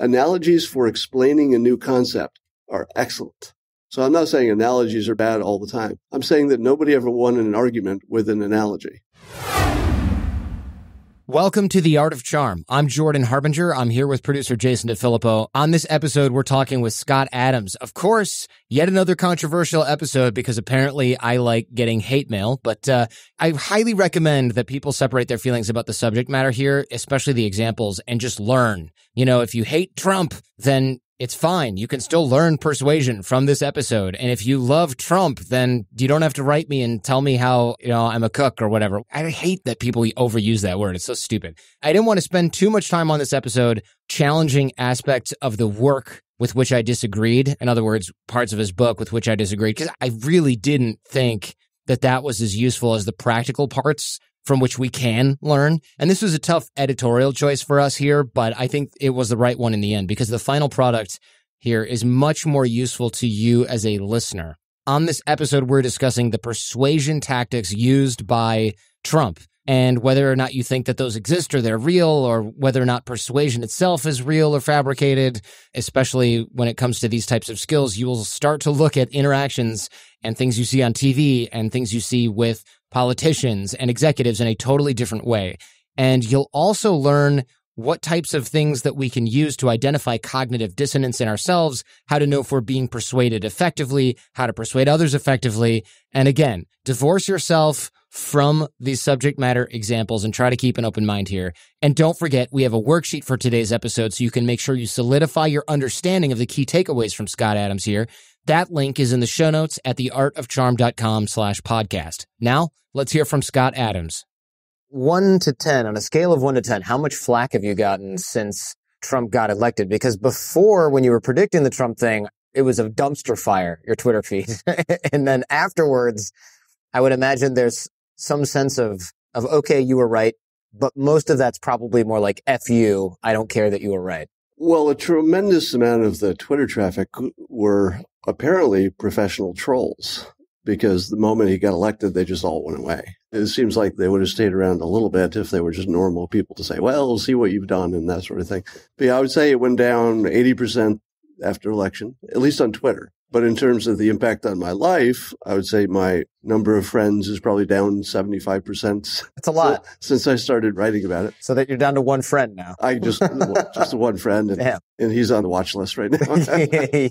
Analogies for explaining a new concept are excellent. So I'm not saying analogies are bad all the time. I'm saying that nobody ever won an argument with an analogy. Welcome to The Art of Charm. I'm Jordan Harbinger. I'm here with producer Jason DeFilippo. On this episode, we're talking with Scott Adams. Of course, yet another controversial episode because apparently I like getting hate mail, but I highly recommend that people separate their feelings about the subject matter here, especially the examples, and just learn. You know, if you hate Trump, then it's fine. You can still learn persuasion from this episode. And if you love Trump, then you don't have to write me and tell me how, you know, I'm a cook or whatever. I hate that people overuse that word. It's so stupid. I didn't want to spend too much time on this episode challenging aspects of the work with which I disagreed. In other words, parts of his book with which I disagreed, because I really didn't think that that was as useful as the practical parts from which we can learn. And this was a tough editorial choice for us here, but I think it was the right one in the end because the final product here is much more useful to you as a listener. On this episode, we're discussing the persuasion tactics used by Trump and whether or not you think that those exist or they're real or whether or not persuasion itself is real or fabricated, especially when it comes to these types of skills. You will start to look at interactions and things you see on TV and things you see with politicians and executives in a totally different way. And you'll also learn what types of things that we can use to identify cognitive dissonance in ourselves, how to know if we're being persuaded effectively, how to persuade others effectively. And again, divorce yourself from these subject matter examples and try to keep an open mind here. And don't forget, we have a worksheet for today's episode so you can make sure you solidify your understanding of the key takeaways from Scott Adams here. That link is in the show notes at theartofcharm.com/podcast. Now, let's hear from Scott Adams. 1 to 10, on a scale of 1 to 10, how much flack have you gotten since Trump got elected? Because before, when you were predicting the Trump thing, it was a dumpster fire, your Twitter feed. And then afterwards, I would imagine there's some sense of okay, you were right, but most of that's probably more like, F you, I don't care that you were right. Well, a tremendous amount of the Twitter traffic were apparently professional trolls, because the moment he got elected, they just all went away. It seems like they would have stayed around a little bit if they were just normal people to say, well, we'll see what you've done and that sort of thing. But yeah, I would say it went down 80% after election, at least on Twitter. But in terms of the impact on my life, I would say my number of friends is probably down 75%. That's a lot. Since I started writing about it. So that you're down to one friend now. I just one friend, and he's on the watch list right now.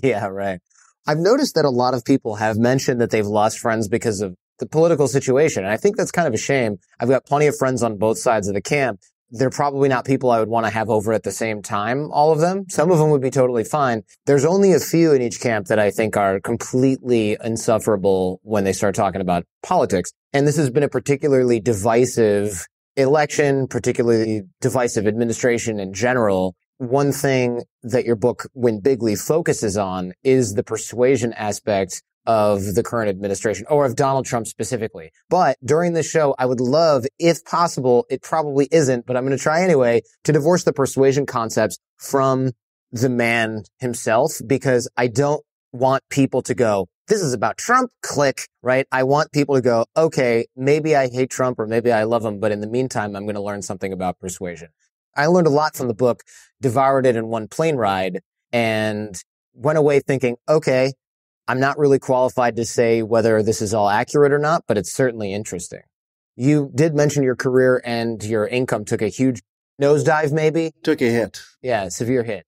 Yeah, right. I've noticed that a lot of people have mentioned that they've lost friends because of the political situation, and I think that's kind of a shame. I've got plenty of friends on both sides of the camp. They're probably not people I would want to have over at the same time, all of them. Some of them would be totally fine. There's only a few in each camp that I think are completely insufferable when they start talking about politics. And this has been a particularly divisive election, particularly divisive administration in general. One thing that your book, Win Bigly, focuses on is the persuasion aspect of the current administration, or of Donald Trump specifically. But during this show, I would love, if possible, it probably isn't, but I'm going to try anyway, to divorce the persuasion concepts from the man himself, because I don't want people to go, this is about Trump, click, right? I want people to go, okay, maybe I hate Trump or maybe I love him, but in the meantime, I'm going to learn something about persuasion. I learned a lot from the book, devoured it in one plane ride, and went away thinking, okay, I'm not really qualified to say whether this is all accurate or not, but it's certainly interesting. You did mention your career and your income took a huge nosedive, maybe? Took a hit. Yeah, severe hit.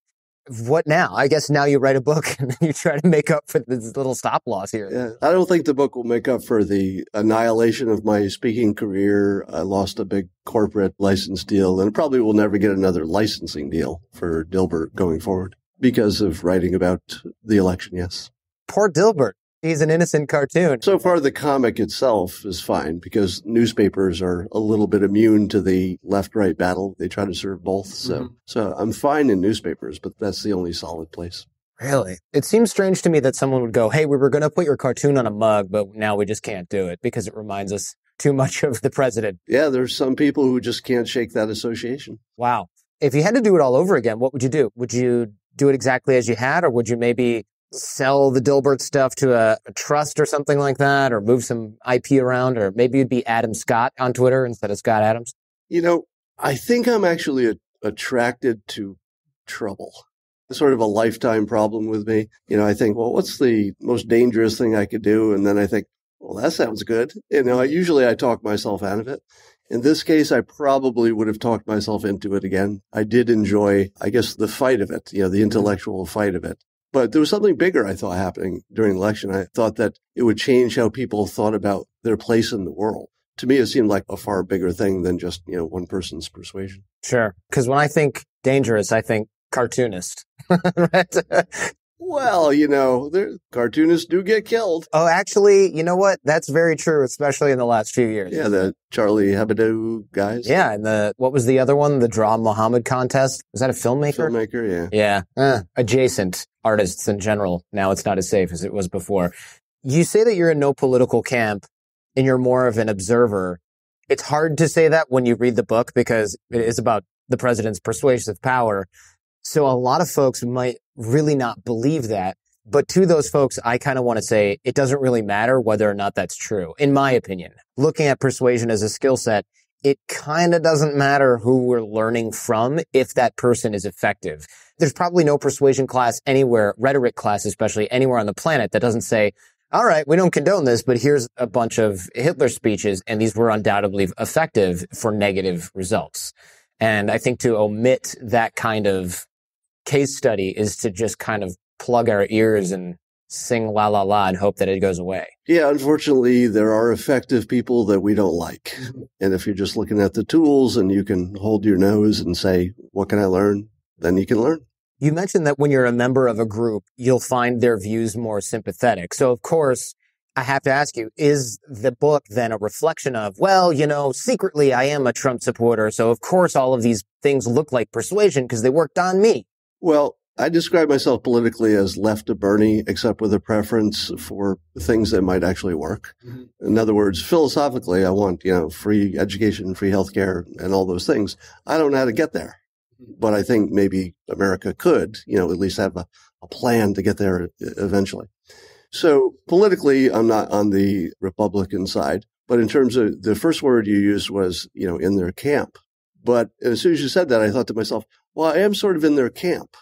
What now? I guess now you write a book and you try to make up for this little stop loss here. Yeah, I don't think the book will make up for the annihilation of my speaking career. I lost a big corporate license deal and probably will never get another licensing deal for Dilbert going forward because of writing about the election, yes. Poor Dilbert. He's an innocent cartoon. So far, the comic itself is fine because newspapers are a little bit immune to the left-right battle. They try to serve both. So I'm fine in newspapers, but that's the only solid place. Really? It seems strange to me that someone would go, hey, we were going to put your cartoon on a mug, but now we just can't do it because it reminds us too much of the president. Yeah, there's some people who just can't shake that association. Wow. If you had to do it all over again, what would you do? Would you do it exactly as you had, or would you maybe sell the Dilbert stuff to a trust or something like that, or move some IP around, or maybe it'd be Adam Scott on Twitter instead of Scott Adams? You know, I think I'm actually attracted to trouble. sort of a lifetime problem with me. You know, I think, well, what's the most dangerous thing I could do? And then I think, well, that sounds good. You know, I usually talk myself out of it. In this case, I probably would have talked myself into it again. I did enjoy, I guess, the fight of it, you know, the intellectual fight of it. But there was something bigger, I thought, happening during the election. I thought that it would change how people thought about their place in the world. To me, it seemed like a far bigger thing than just, you know, one person's persuasion. Sure. Because when I think dangerous, I think cartoonist. Right? Well, you know, cartoonists do get killed. Oh, actually, you know what? That's very true, especially in the last few years. Yeah, the Charlie Hebdo guys. Yeah, and what was the other one? The Draw Muhammad contest? Was that a filmmaker? Filmmaker, yeah. Yeah. Adjacent artists in general. Now it's not as safe as it was before. You say that you're in no political camp and you're more of an observer. It's hard to say that when you read the book because it is about the president's persuasive power. So a lot of folks might really not believe that. But to those folks, I kind of want to say it doesn't really matter whether or not that's true, in my opinion. Looking at persuasion as a skill set, it kind of doesn't matter who we're learning from if that person is effective. There's probably no persuasion class anywhere, rhetoric class especially, anywhere on the planet that doesn't say, all right, we don't condone this, but here's a bunch of Hitler speeches, and these were undoubtedly effective for negative results. And I think to omit that kind of case study is to just kind of plug our ears and sing la la la and hope that it goes away. Yeah, unfortunately, there are effective people that we don't like. And if you're just looking at the tools and you can hold your nose and say, what can I learn? Then you can learn. You mentioned that when you're a member of a group, you'll find their views more sympathetic. So, of course, I have to ask you, is the book then a reflection of, well, you know, secretly I am a Trump supporter, so of course all of these things look like persuasion because they worked on me? Well, I describe myself politically as left of Bernie, except with a preference for things that might actually work. Mm-hmm. In other words, philosophically, I want, you know, free education, free healthcare, and all those things. I don't know how to get there. But I think maybe America could, you know, at least have a plan to get there eventually. So politically, I'm not on the Republican side. But in terms of the first word you used was, you know, in their camp. But as soon as you said that, I thought to myself, well, I am sort of in their camp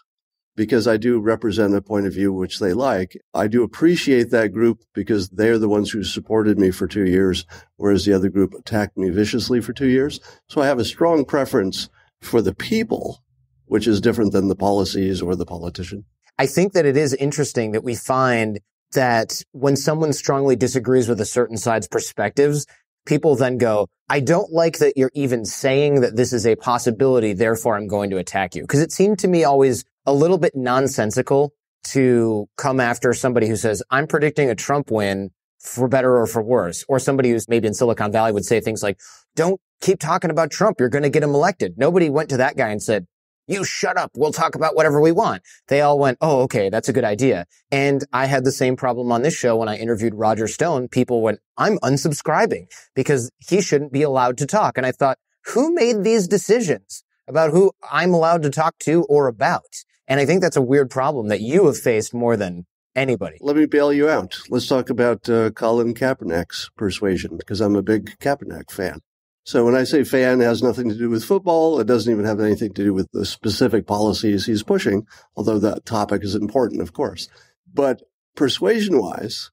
because I do represent a point of view which they like. I do appreciate that group because they're the ones who supported me for 2 years, whereas the other group attacked me viciously for 2 years. So I have a strong preference for the people, which is different than the policies or the politician. I think that it is interesting that we find that when someone strongly disagrees with a certain side's perspectives, people then go, I don't like that you're even saying that this is a possibility, therefore I'm going to attack you. Because it seemed to me always a little bit nonsensical to come after somebody who says, I'm predicting a Trump win for better or for worse. Or somebody who's maybe in Silicon Valley would say things like, don't keep talking about Trump. You're going to get him elected. Nobody went to that guy and said, you shut up. We'll talk about whatever we want. They all went, oh, okay, that's a good idea. And I had the same problem on this show when I interviewed Roger Stone. People went, I'm unsubscribing because he shouldn't be allowed to talk. And I thought, who made these decisions about who I'm allowed to talk to or about? And I think that's a weird problem that you have faced more than anybody. Let me bail you out. Let's talk about Colin Kaepernick's persuasion because I'm a big Kaepernick fan. So when I say fan, it has nothing to do with football. It doesn't even have anything to do with the specific policies he's pushing, although that topic is important, of course. But persuasion-wise,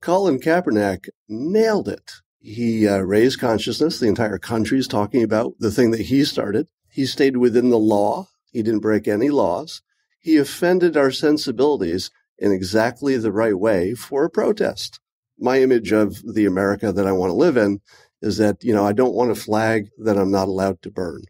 Colin Kaepernick nailed it. He raised consciousness. The entire country is talking about the thing that he started. He stayed within the law. He didn't break any laws. He offended our sensibilities in exactly the right way for a protest. My image of the America that I want to live in is that, you know, I don't want a flag that I'm not allowed to burn.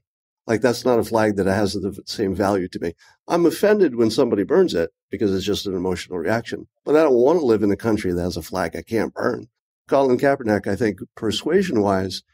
Like, that's not a flag that has the same value to me. I'm offended when somebody burns it because it's just an emotional reaction. But I don't want to live in a country that has a flag I can't burn. Colin Kaepernick, I think, persuasion-wise,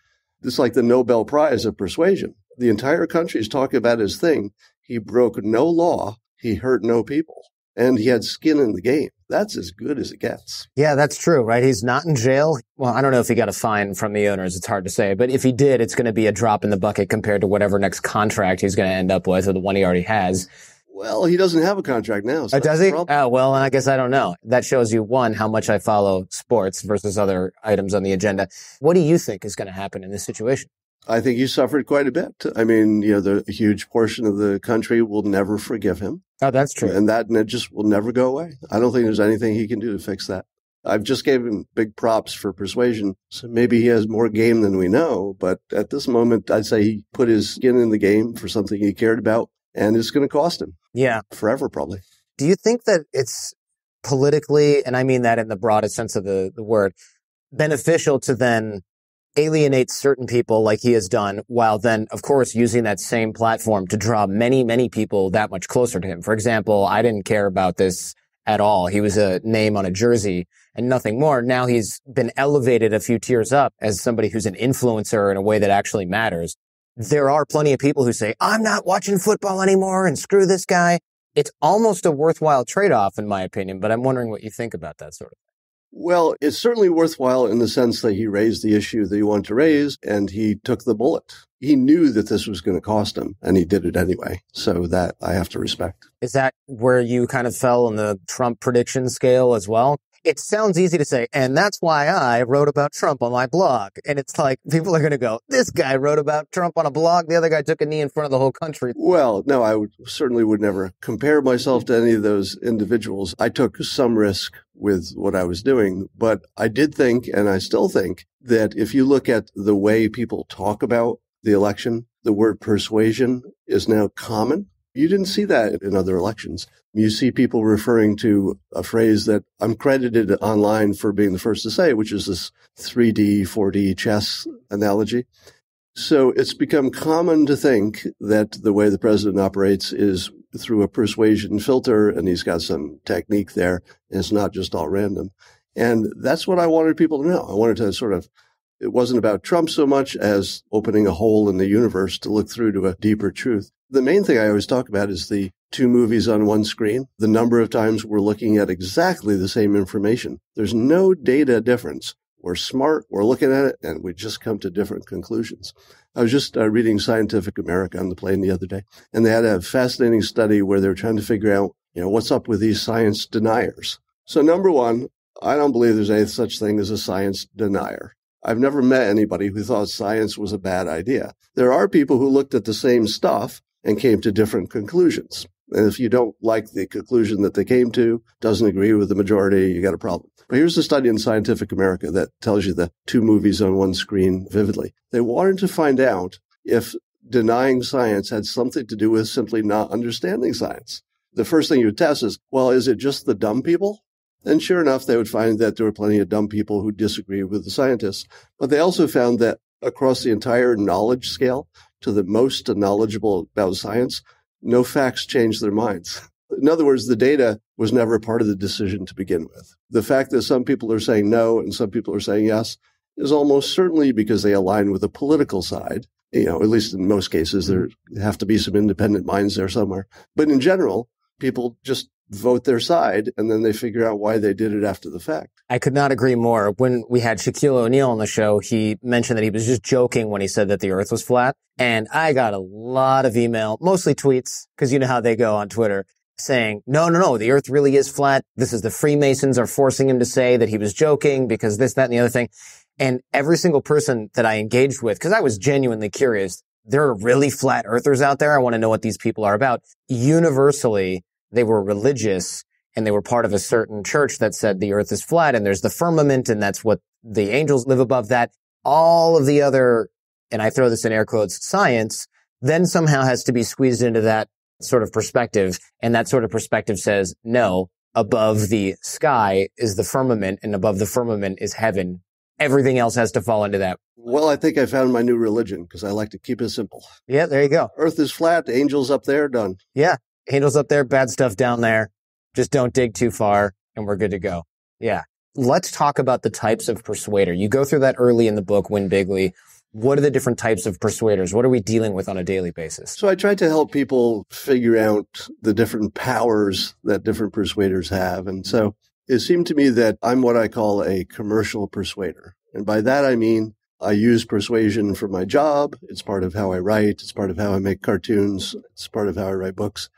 it's like the Nobel Prize of persuasion. The entire country is talking about his thing. He broke no law. He hurt no people. And he had skin in the game. That's as good as it gets. Yeah, that's true, right? He's not in jail. Well, I don't know if he got a fine from the owners. It's hard to say. But if he did, it's going to be a drop in the bucket compared to whatever next contract he's going to end up with or the one he already has. Well, he doesn't have a contract now. So does he? Oh, well, and I guess I don't know. That shows you, one, how much I follow sports versus other items on the agenda. What do you think is going to happen in this situation? I think he suffered quite a bit. I mean, you know, the huge portion of the country will never forgive him. Oh, that's true. And it just will never go away. I don't think there's anything he can do to fix that. I've just gave him big props for persuasion. So maybe he has more game than we know. But at this moment, I'd say he put his skin in the game for something he cared about, and it's going to cost him. Yeah. Forever, probably. Do you think that it's politically, and I mean that in the broadest sense of the word, beneficial to then alienate certain people like he has done, while then, of course, using that same platform to draw many, many people that much closer to him? For example, I didn't care about this at all. He was a name on a jersey and nothing more. Now he's been elevated a few tiers up as somebody who's an influencer in a way that actually matters. There are plenty of people who say, I'm not watching football anymore and screw this guy. It's almost a worthwhile trade-off, in my opinion, but I'm wondering what you think about that sort of thing. Well, it's certainly worthwhile in the sense that he raised the issue that he wanted to raise, and he took the bullet. He knew that this was going to cost him, and he did it anyway. So that I have to respect. Is that where you kind of fell on the Trump prediction scale as well? It sounds easy to say, and that's why I wrote about Trump on my blog. And it's like, people are going to go, this guy wrote about Trump on a blog, the other guy took a knee in front of the whole country. Well, no, I certainly would never compare myself to any of those individuals. I took some risk with what I was doing, but I did think, and I still think, that if you look at the way people talk about the election, the word persuasion is now common. You didn't see that in other elections. You see people referring to a phrase that I'm credited online for being the first to say, which is this 3D, 4D chess analogy. So it's become common to think that the way the president operates is through a persuasion filter, and he's got some technique there, and it's not just all random. And that's what I wanted people to know. I wanted to sort of, it wasn't about Trump so much as opening a hole in the universe to look through to a deeper truth. The main thing I always talk about is the two movies on one screen, the number of times we're looking at exactly the same information. There's no data difference. We're smart, we're looking at it, and we just come to different conclusions. I was just reading Scientific America on the plane the other day, and they had a fascinating study where they were trying to figure out, what's up with these science deniers. So number one, I don't believe there's any such thing as a science denier. I've never met anybody who thought science was a bad idea. There are people who looked at the same stuff and came to different conclusions. And if you don't like the conclusion that they came to, doesn't agree with the majority, you got a problem. But here's the study in Scientific America that tells you the two movies on one screen vividly. They wanted to find out if denying science had something to do with simply not understanding science. The first thing you would test is, well, is it just the dumb people? And sure enough, they would find that there were plenty of dumb people who disagreed with the scientists. But they also found that across the entire knowledge scale, to the most knowledgeable about science, no facts change their minds. In other words, the data was never part of the decision to begin with. The fact that some people are saying no and some people are saying yes is almost certainly because they align with the political side. At least in most cases, there have to be some independent minds there somewhere. But in general, people just vote their side, and then they figure out why they did it after the fact. I could not agree more. When we had Shaquille O'Neal on the show, he mentioned that he was just joking when he said that the earth was flat. And I got a lot of email, mostly tweets, because you know how they go on Twitter, saying, no, the earth really is flat. This is the Freemasons are forcing him to say that he was joking because this, that, and the other thing. And every single person that I engaged with, because I was genuinely curious, there are really flat earthers out there. I want to know what these people are about. Universally, they were religious, and they were part of a certain church that said the earth is flat, and there's the firmament, and that's what the angels live above that. All of the other, and I throw this in air quotes, science, then somehow has to be squeezed into that sort of perspective, and that sort of perspective says, no, above the sky is the firmament, and above the firmament is heaven. Everything else has to fall into that. Well, I think I found my new religion, because I like to keep it simple. Yeah, there you go. Earth is flat, angels up there, done. Yeah. Handles up there, bad stuff down there. Just don't dig too far, and we're good to go. Yeah. Let's talk about the types of persuader. You go through that early in the book, Win Bigly. What are the different types of persuaders? What are we dealing with on a daily basis? So I tried to help people figure out the different powers that different persuaders have. And so it seemed to me that I'm what I call a commercial persuader. And by that, I mean, I use persuasion for my job. It's part of how I write. It's part of how I make cartoons. It's part of how I write books.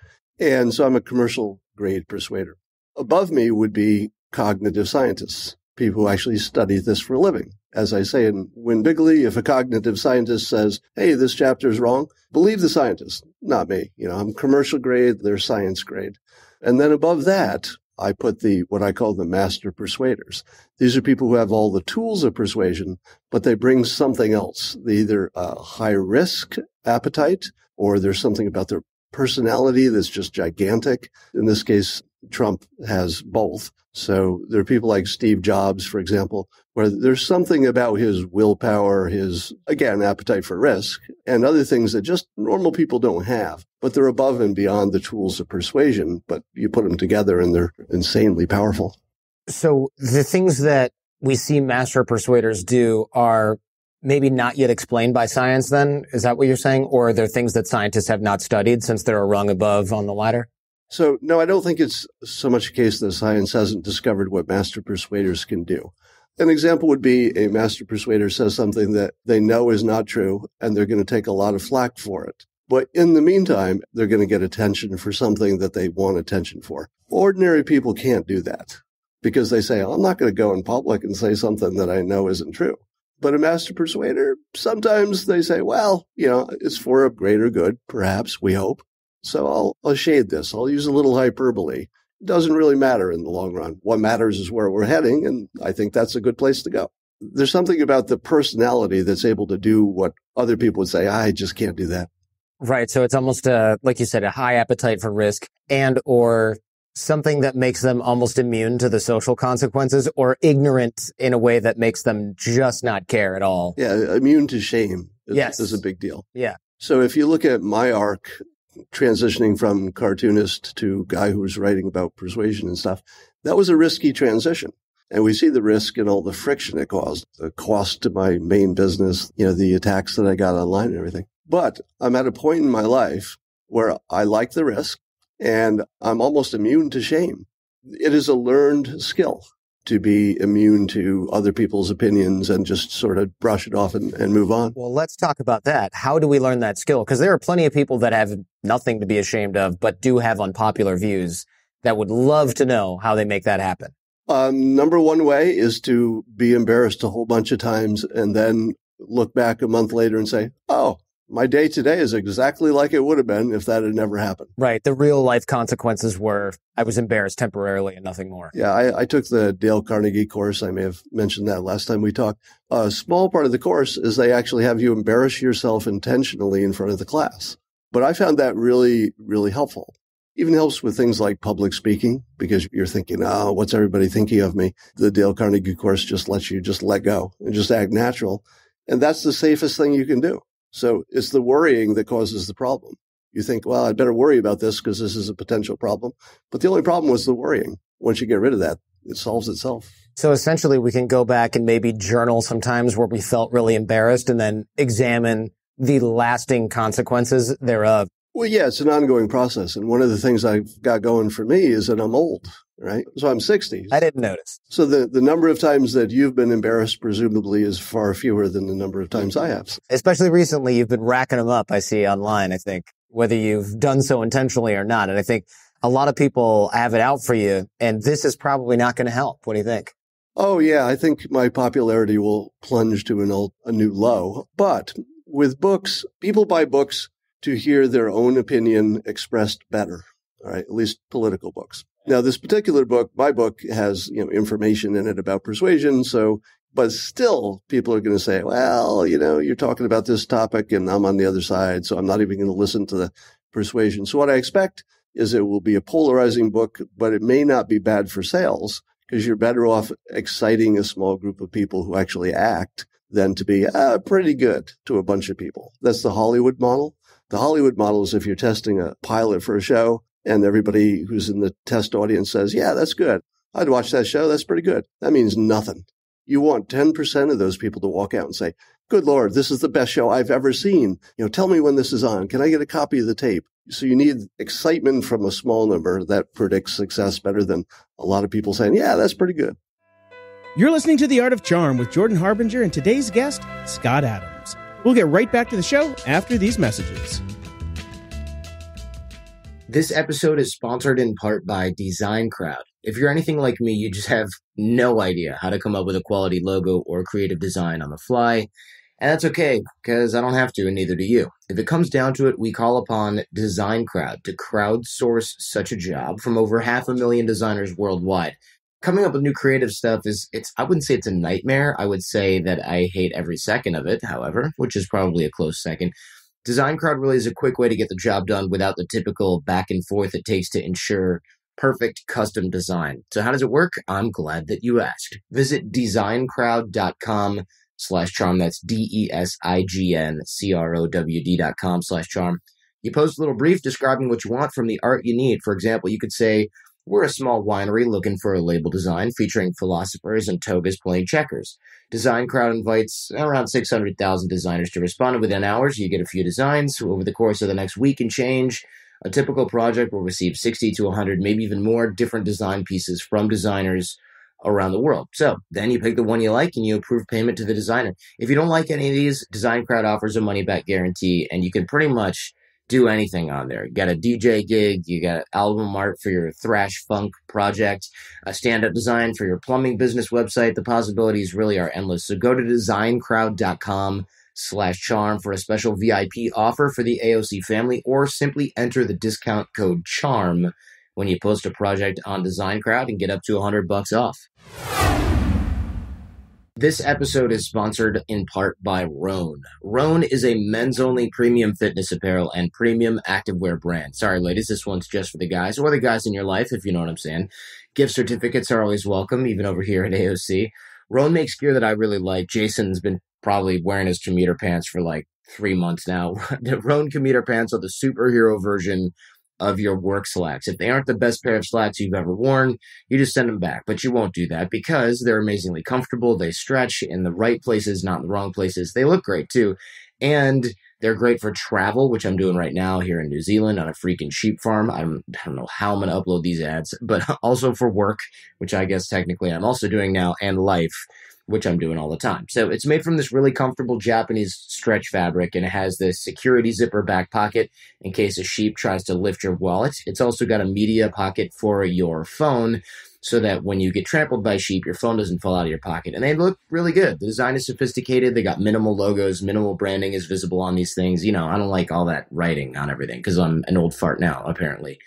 And so I'm a commercial grade persuader. Above me would be cognitive scientists. people who actually study this for a living. As I say in Win-Bigely, if a cognitive scientist says, hey, this chapter is wrong, believe the scientist, not me. You know, I'm commercial grade, they're science grade. And then above that, I put what I call the master persuaders. These are people who have all the tools of persuasion, but they bring something else. They either a high risk appetite, or there's something about their personality that's just gigantic. In this case, Trump has both. So there are people like Steve Jobs, for example, where there's something about his willpower, his, again, appetite for risk, and other things that just normal people don't have. But they're above and beyond the tools of persuasion, but you put them together and they're insanely powerful. So the things that we see master persuaders do are maybe not yet explained by science then? Is that what you're saying? Or are there things that scientists have not studied since they're a rung above on the ladder? So, no, I don't think it's so much a case that science hasn't discovered what master persuaders can do. An example would be a master persuader says something that they know is not true, and they're going to take a lot of flack for it. But in the meantime, they're going to get attention for something that they want attention for. Ordinary people can't do that because they say, I'm not going to go in public and say something that I know isn't true. But a master persuader, sometimes they say, well, you know, it's for a greater good, perhaps, we hope. So I'll shade this. I'll use a little hyperbole. It doesn't really matter in the long run. What matters is where we're heading, and I think that's a good place to go. There's something about the personality that's able to do what other people would say, I just can't do that. Right. So it's almost, like you said, a high appetite for risk and or something that makes them almost immune to the social consequences or ignorant in a way that makes them just not care at all. Yeah. Immune to shame is a big deal. Yeah. So if you look at my arc, transitioning from cartoonist to guy who was writing about persuasion and stuff, that was a risky transition. And we see the risk in all the friction it caused, the cost to my main business, you know, the attacks that I got online and everything. But I'm at a point in my life where I like the risk and I'm almost immune to shame. It is a learned skill to be immune to other people's opinions and just sort of brush it off and move on. Well, let's talk about that. How do we learn that skill? Because there are plenty of people that have nothing to be ashamed of, but do have unpopular views that would love to know how they make that happen. Number one way is to be embarrassed a whole bunch of times and then look back a month later and say, oh, my day today is exactly like it would have been if that had never happened. Right. The real life consequences were I was embarrassed temporarily and nothing more. Yeah. I took the Dale Carnegie course. I may have mentioned that last time we talked. A small part of the course is they actually have you embarrass yourself intentionally in front of the class. But I found that really, really helpful. Even helps with things like public speaking, because you're thinking, oh, what's everybody thinking of me? The Dale Carnegie course just lets you just let go and just act natural. And that's the safest thing you can do. So it's the worrying that causes the problem. You think, well, I'd better worry about this because this is a potential problem. But the only problem was the worrying. Once you get rid of that, it solves itself. So essentially, we can go back and maybe journal sometimes where we felt really embarrassed and then examine the lasting consequences thereof. Well, yeah, it's an ongoing process. And one of the things I've got going for me is that I'm old, right? So I'm 60. I didn't notice. So the number of times that you've been embarrassed, presumably, is far fewer than the number of times I have. Especially recently, you've been racking them up, I see online, I think, whether you've done so intentionally or not. And I think a lot of people have it out for you, and this is probably not going to help. What do you think? Oh, yeah, I think my popularity will plunge to a new low. But with books, people buy books to hear their own opinion expressed better, all right, at least political books. Now, this particular book, my book, has information in it about persuasion, but still people are going to say, well, you're talking about this topic and I'm on the other side, so I'm not even going to listen to the persuasion. So what I expect is it will be a polarizing book, but it may not be bad for sales because you're better off exciting a small group of people who actually act than to be pretty good to a bunch of people. That's the Hollywood model. The Hollywood model is if you're testing a pilot for a show and everybody who's in the test audience says, yeah, that's good. I'd watch that show. That's pretty good. That means nothing. You want 10% of those people to walk out and say, good Lord, this is the best show I've ever seen. Tell me when this is on. Can I get a copy of the tape? So you need excitement from a small number that predicts success better than a lot of people saying, yeah, that's pretty good. You're listening to The Art of Charm with Jordan Harbinger and today's guest, Scott Adams. We'll get right back to the show after these messages. This episode is sponsored in part by Design Crowd. If you're anything like me, you just have no idea how to come up with a quality logo or creative design on the fly. And that's okay, because I don't have to, and neither do you. If it comes down to it, we call upon Design Crowd to crowdsource such a job from over 500,000 designers worldwide. Coming up with new creative stuff I wouldn't say it's a nightmare. I would say that I hate every second of it, however, which is probably a close second. Design Crowd really is a quick way to get the job done without the typical back and forth it takes to ensure perfect custom design. So how does it work? I'm glad that you asked. Visit designcrowd.com/charm. That's DESIGNCROWD.com/charm. You post a little brief describing what you want from the art you need. For example, you could say, "We're a small winery looking for a label design featuring philosophers and togas playing checkers." Design Crowd invites around 600,000 designers to respond. Within hours, you get a few designs. Over the course of the next week and change, a typical project will receive 60 to 100, maybe even more, different design pieces from designers around the world. So then you pick the one you like and you approve payment to the designer. If you don't like any of these, Design Crowd offers a money-back guarantee, and you can pretty much do anything on there. You got a DJ gig, you got album art for your thrash funk project, a stand-up design for your plumbing business website. The possibilities really are endless. So go to designcrowd.com/charm for a special VIP offer for the AOC family, or simply enter the discount code CHARM when you post a project on Design Crowd and get up to $100 off. This episode is sponsored in part by Rhone. Rhone is a men's-only premium fitness apparel and premium activewear brand. Sorry, ladies, this one's just for the guys, or the guys in your life, if you know what I'm saying. Gift certificates are always welcome, even over here at AOC. Rhone makes gear that I really like. Jason's been probably wearing his commuter pants for like 3 months now. The Rhone commuter pants are the superhero version of your work slacks. If they aren't the best pair of slacks you've ever worn, you just send them back. But you won't do that because they're amazingly comfortable. They stretch in the right places, not in the wrong places. They look great too. And they're great for travel, which I'm doing right now here in New Zealand on a freaking sheep farm. I don't know how I'm going to upload these ads, but also for work, which I guess technically I'm also doing now, and life, which I'm doing all the time. So it's made from this really comfortable Japanese stretch fabric, and it has this security zipper back pocket in case a sheep tries to lift your wallet. It's also got a media pocket for your phone so that when you get trampled by sheep, your phone doesn't fall out of your pocket. And they look really good. The design is sophisticated. They got minimal logos. Minimal branding is visible on these things. You know, I don't like all that writing on everything because I'm an old fart now, apparently.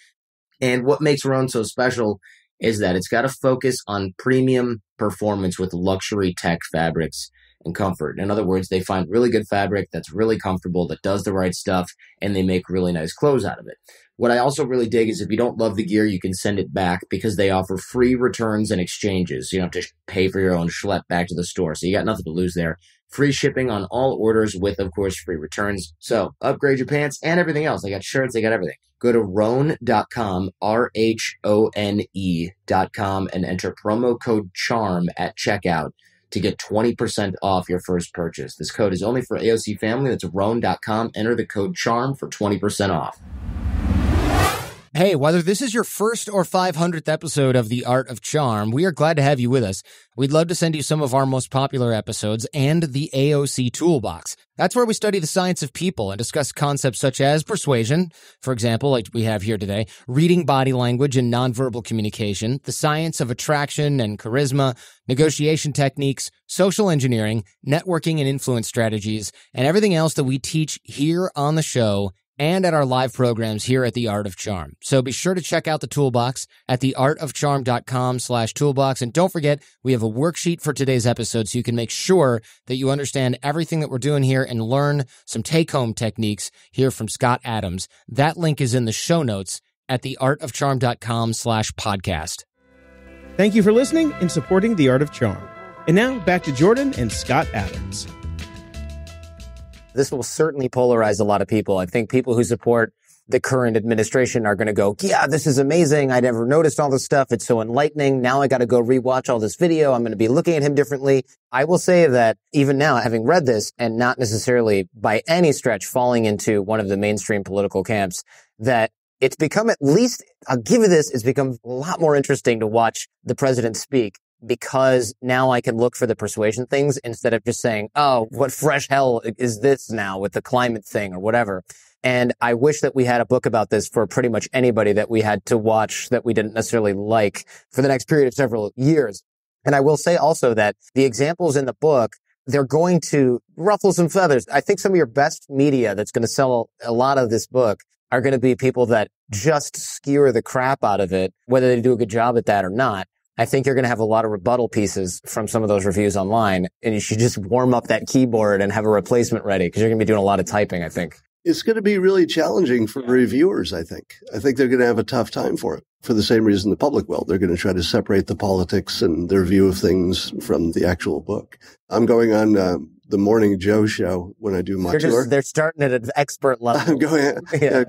And what makes Rhone so special is that it's got a focus on premium performance with luxury tech fabrics and comfort. In other words, they find really good fabric that's really comfortable, that does the right stuff, and they make really nice clothes out of it. What I also really dig is if you don't love the gear, you can send it back because they offer free returns and exchanges. You don't have to pay for your own schlep back to the store, so you got nothing to lose there. Free shipping on all orders with, of course, free returns. So upgrade your pants and everything else. They got shirts, they got everything. Go to Rhone.com, RHONE.com, and enter promo code CHARM at checkout to get 20% off your first purchase. This code is only for AOC family. That's Rhone.com. Enter the code CHARM for 20% off. Hey, whether this is your first or 500th episode of The Art of Charm, we are glad to have you with us. We'd love to send you some of our most popular episodes and the AOC Toolbox. That's where we study the science of people and discuss concepts such as persuasion, for example, like we have here today, reading body language and nonverbal communication, the science of attraction and charisma, negotiation techniques, social engineering, networking and influence strategies, and everything else that we teach here on the show and at our live programs here at The Art of Charm. So be sure to check out the toolbox at theartofcharm.com/toolbox. And don't forget, we have a worksheet for today's episode so you can make sure that you understand everything that we're doing here and learn some take-home techniques here from Scott Adams. That link is in the show notes at theartofcharm.com/podcast. Thank you for listening and supporting The Art of Charm. And now back to Jordan and Scott Adams. This will certainly polarize a lot of people. I think people who support the current administration are going to go, yeah, this is amazing. I never noticed all this stuff. It's so enlightening. Now I got to go rewatch all this video. I'm going to be looking at him differently. I will say that even now, having read this and not necessarily by any stretch falling into one of the mainstream political camps, that it's become, at least, I'll give you this, it's become a lot more interesting to watch the president speak, because now I can look for the persuasion things instead of just saying, oh, what fresh hell is this now with the climate thing or whatever. And I wish that we had a book about this for pretty much anybody that we had to watch that we didn't necessarily like for the next period of several years. And I will say also that the examples in the book, they're going to ruffle some feathers. I think some of your best media that's going to sell a lot of this book are going to be people that just skewer the crap out of it, whether they do a good job at that or not. I think you're going to have a lot of rebuttal pieces from some of those reviews online, and you should just warm up that keyboard and have a replacement ready because you're going to be doing a lot of typing, I think. It's going to be really challenging for reviewers, I think. I think they're going to have a tough time for it for the same reason the public will. They're going to try to separate the politics and their view of things from the actual book. I'm going on the Morning Joe show when I do my tour. They're starting at an expert level. I'm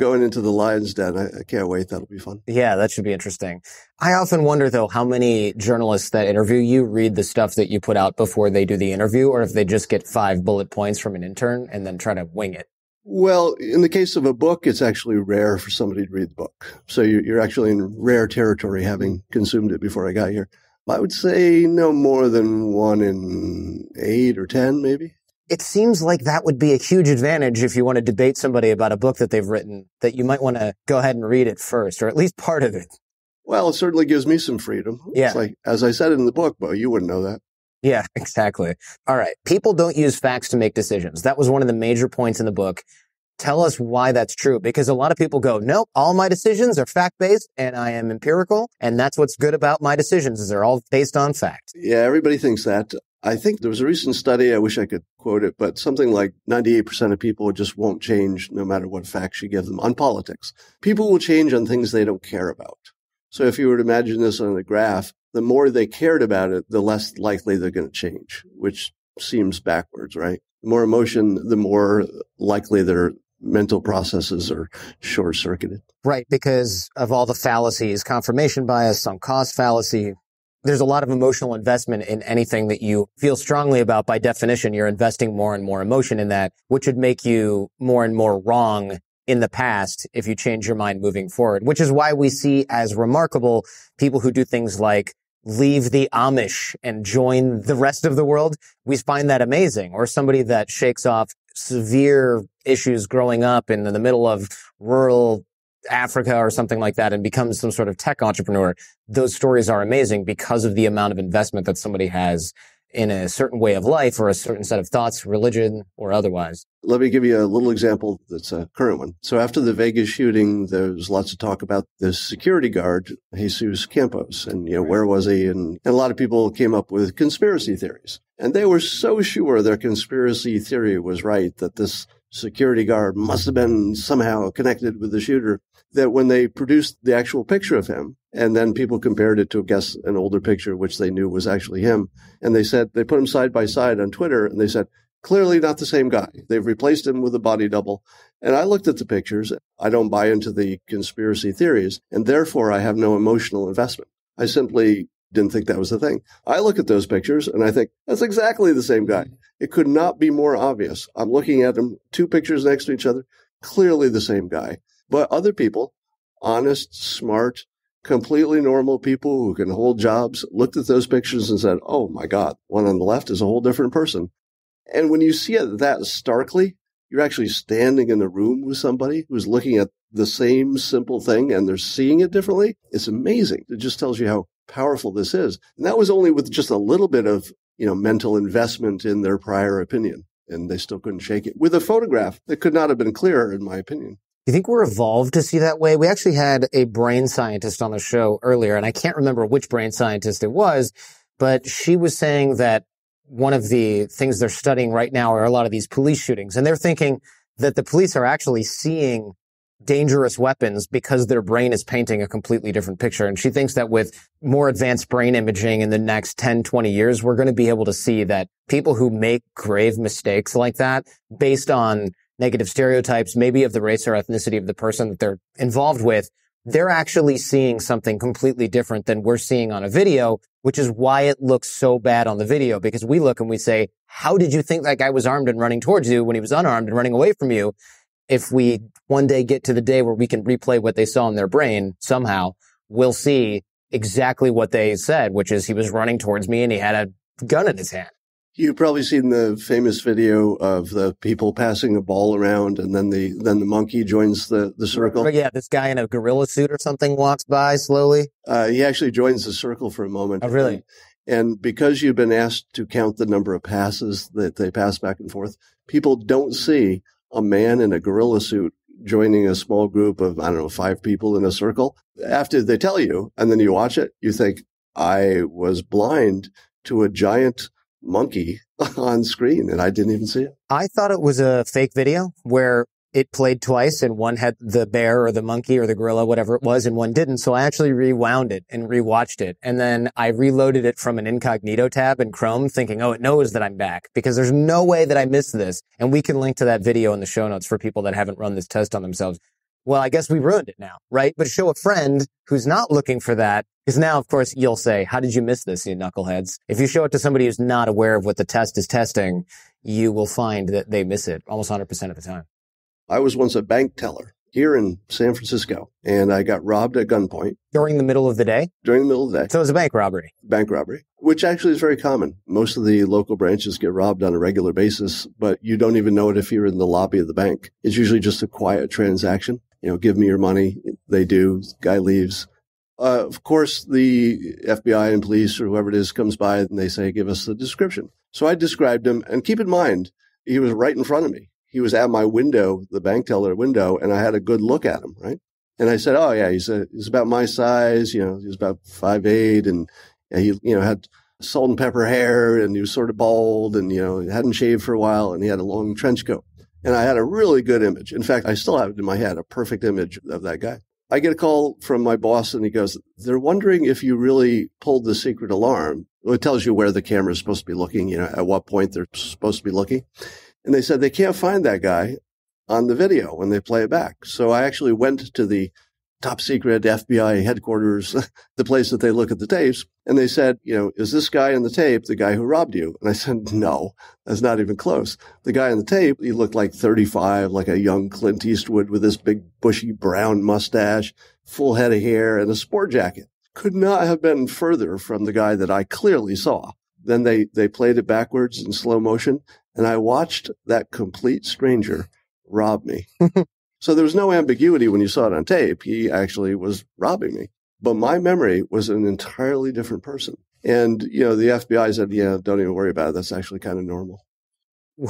going into the lion's den. I can't wait. That'll be fun. Yeah, that should be interesting. I often wonder, though, how many journalists that interview you read the stuff that you put out before they do the interview, or if they just get 5 bullet points from an intern and then try to wing it. Well, in the case of a book, it's actually rare for somebody to read the book. So you're actually in rare territory having consumed it before I got here. I would say no more than 1 in 8 or 10, maybe. It seems like that would be a huge advantage if you want to debate somebody about a book that they've written, that you might want to go ahead and read it first, or at least part of it. Well, it certainly gives me some freedom. Yeah. It's like, as I said in the book, but you wouldn't know that. Yeah, exactly. All right. People don't use facts to make decisions. That was one of the major points in the book. Tell us why that's true, because a lot of people go, nope, all my decisions are fact-based and I am empirical, and that's what's good about my decisions is they're all based on fact. Yeah, everybody thinks that. I think there was a recent study, I wish I could quote it, but something like 98% of people just won't change no matter what facts you give them on politics. People will change on things they don't care about. So if you were to imagine this on a graph, the more they cared about it, the less likely they're going to change, which seems backwards, right? The more emotion, the more likely their mental processes are short-circuited. Right, because of all the fallacies, confirmation bias, sunk cost fallacy. There's a lot of emotional investment in anything that you feel strongly about. By definition, you're investing more and more emotion in that, which would make you more and more wrong in the past if you change your mind moving forward, which is why we see as remarkable people who do things like leave the Amish and join the rest of the world. We find that amazing. Or somebody that shakes off severe issues growing up in the middle of rural Africa or something like that and becomes some sort of tech entrepreneur. Those stories are amazing because of the amount of investment that somebody has in a certain way of life or a certain set of thoughts, religion or otherwise. Let me give you a little example that's a current one. So after the Vegas shooting, there's lots of talk about this security guard, Jesus Campos, and where was he? And a lot of people came up with conspiracy theories. And they were so sure their conspiracy theory was right, that this security guard must have been somehow connected with the shooter, that when they produced the actual picture of him, and then people compared it to, I guess, an older picture, which they knew was actually him. And they said, they put him side by side on Twitter, and they said, clearly not the same guy. They've replaced him with a body double. And I looked at the pictures. I don't buy into the conspiracy theories, and therefore I have no emotional investment. I simply didn't think that was the thing. I look at those pictures, and I think, that's exactly the same guy. It could not be more obvious. I'm looking at them, 2 pictures next to each other, clearly the same guy. But other people, honest, smart, completely normal people who can hold jobs, looked at those pictures and said, oh my God, one on the left is a whole different person. And when you see it that starkly, you're actually standing in a room with somebody who's looking at the same simple thing and they're seeing it differently. It's amazing. It just tells you how powerful this is. And that was only with just a little bit of, mental investment in their prior opinion. And they still couldn't shake it. With a photograph, that could not have been clearer, in my opinion. Do you think we're evolved to see that way? We actually had a brain scientist on the show earlier, and I can't remember which brain scientist it was, but she was saying that one of the things they're studying right now are a lot of these police shootings, and they're thinking that the police are actually seeing dangerous weapons because their brain is painting a completely different picture. And she thinks that with more advanced brain imaging in the next 10, 20 years, we're going to be able to see that people who make grave mistakes like that based on negative stereotypes, maybe of the race or ethnicity of the person that they're involved with, they're actually seeing something completely different than we're seeing on a video, which is why it looks so bad on the video, because we look and we say, how did you think that guy was armed and running towards you when he was unarmed and running away from you? If we one day get to the day where we can replay what they saw in their brain somehow, we'll see exactly what they said, which is he was running towards me and he had a gun in his hand. You've probably seen the famous video of the people passing a ball around, and then the monkey joins the circle. Yeah, this guy in a gorilla suit or something walks by slowly. He actually joins the circle for a moment. Oh, really? And because you've been asked to count the number of passes that they pass back and forth, people don't see a man in a gorilla suit joining a small group of, I don't know, 5 people in a circle. After they tell you, and then you watch it, you think, I was blind to a giant monkey on screen, and I didn't even see it. I thought it was a fake video where it played twice, and one had the bear or the monkey or the gorilla, whatever it was, and one didn't. So I actually rewound it and rewatched it. And then I reloaded it from an incognito tab in Chrome thinking, oh, it knows that I'm back because there's no way that I missed this. And we can link to that video in the show notes for people that haven't run this test on themselves. Well, I guess we ruined it now, right? But show a friend who's not looking for that, because now, of course, you'll say, how did you miss this, you knuckleheads? If you show it to somebody who's not aware of what the test is testing, you will find that they miss it almost 100% of the time. I was once a bank teller here in San Francisco, and I got robbed at gunpoint. During the middle of the day? During the middle of the day. So it was a bank robbery. Bank robbery, which actually is very common. Most of the local branches get robbed on a regular basis, but you don't even know it if you're in the lobby of the bank. It's usually just a quiet transaction. You know, give me your money. They do. Guy leaves. Of course, the FBI and police or whoever it is comes by and they say, give us the description. So I described him. And keep in mind, he was right in front of me. He was at my window, the bank teller window, and I had a good look at him, right? And I said, oh, yeah, he's about my size. You know, he was about 5'8", and he, you know, had salt and pepper hair, and he was sort of bald, and, you know, he hadn't shaved for a while, and he had a long trench coat. And I had a really good image. In fact, I still have it in my head, a perfect image of that guy. I get a call from my boss, and he goes, they're wondering if you really pulled the secret alarm. Well, it tells you where the camera is supposed to be looking, you know, at what point they're supposed to be looking. And they said they can't find that guy on the video when they play it back. So I actually went to the top secret FBI headquarters, the place that they look at the tapes. And they said, you know, is this guy in the tape the guy who robbed you? And I said, no, that's not even close. The guy in the tape, he looked like 35, like a young Clint Eastwood with this big bushy brown mustache, full head of hair, and a sport jacket. Could not have been further from the guy that I clearly saw. Then they played it backwards in slow motion, and I watched that complete stranger rob me. So there was no ambiguity when you saw it on tape. He actually was robbing me. But my memory was an entirely different person. And, you know, the FBI said, yeah, don't even worry about it. That's actually kind of normal.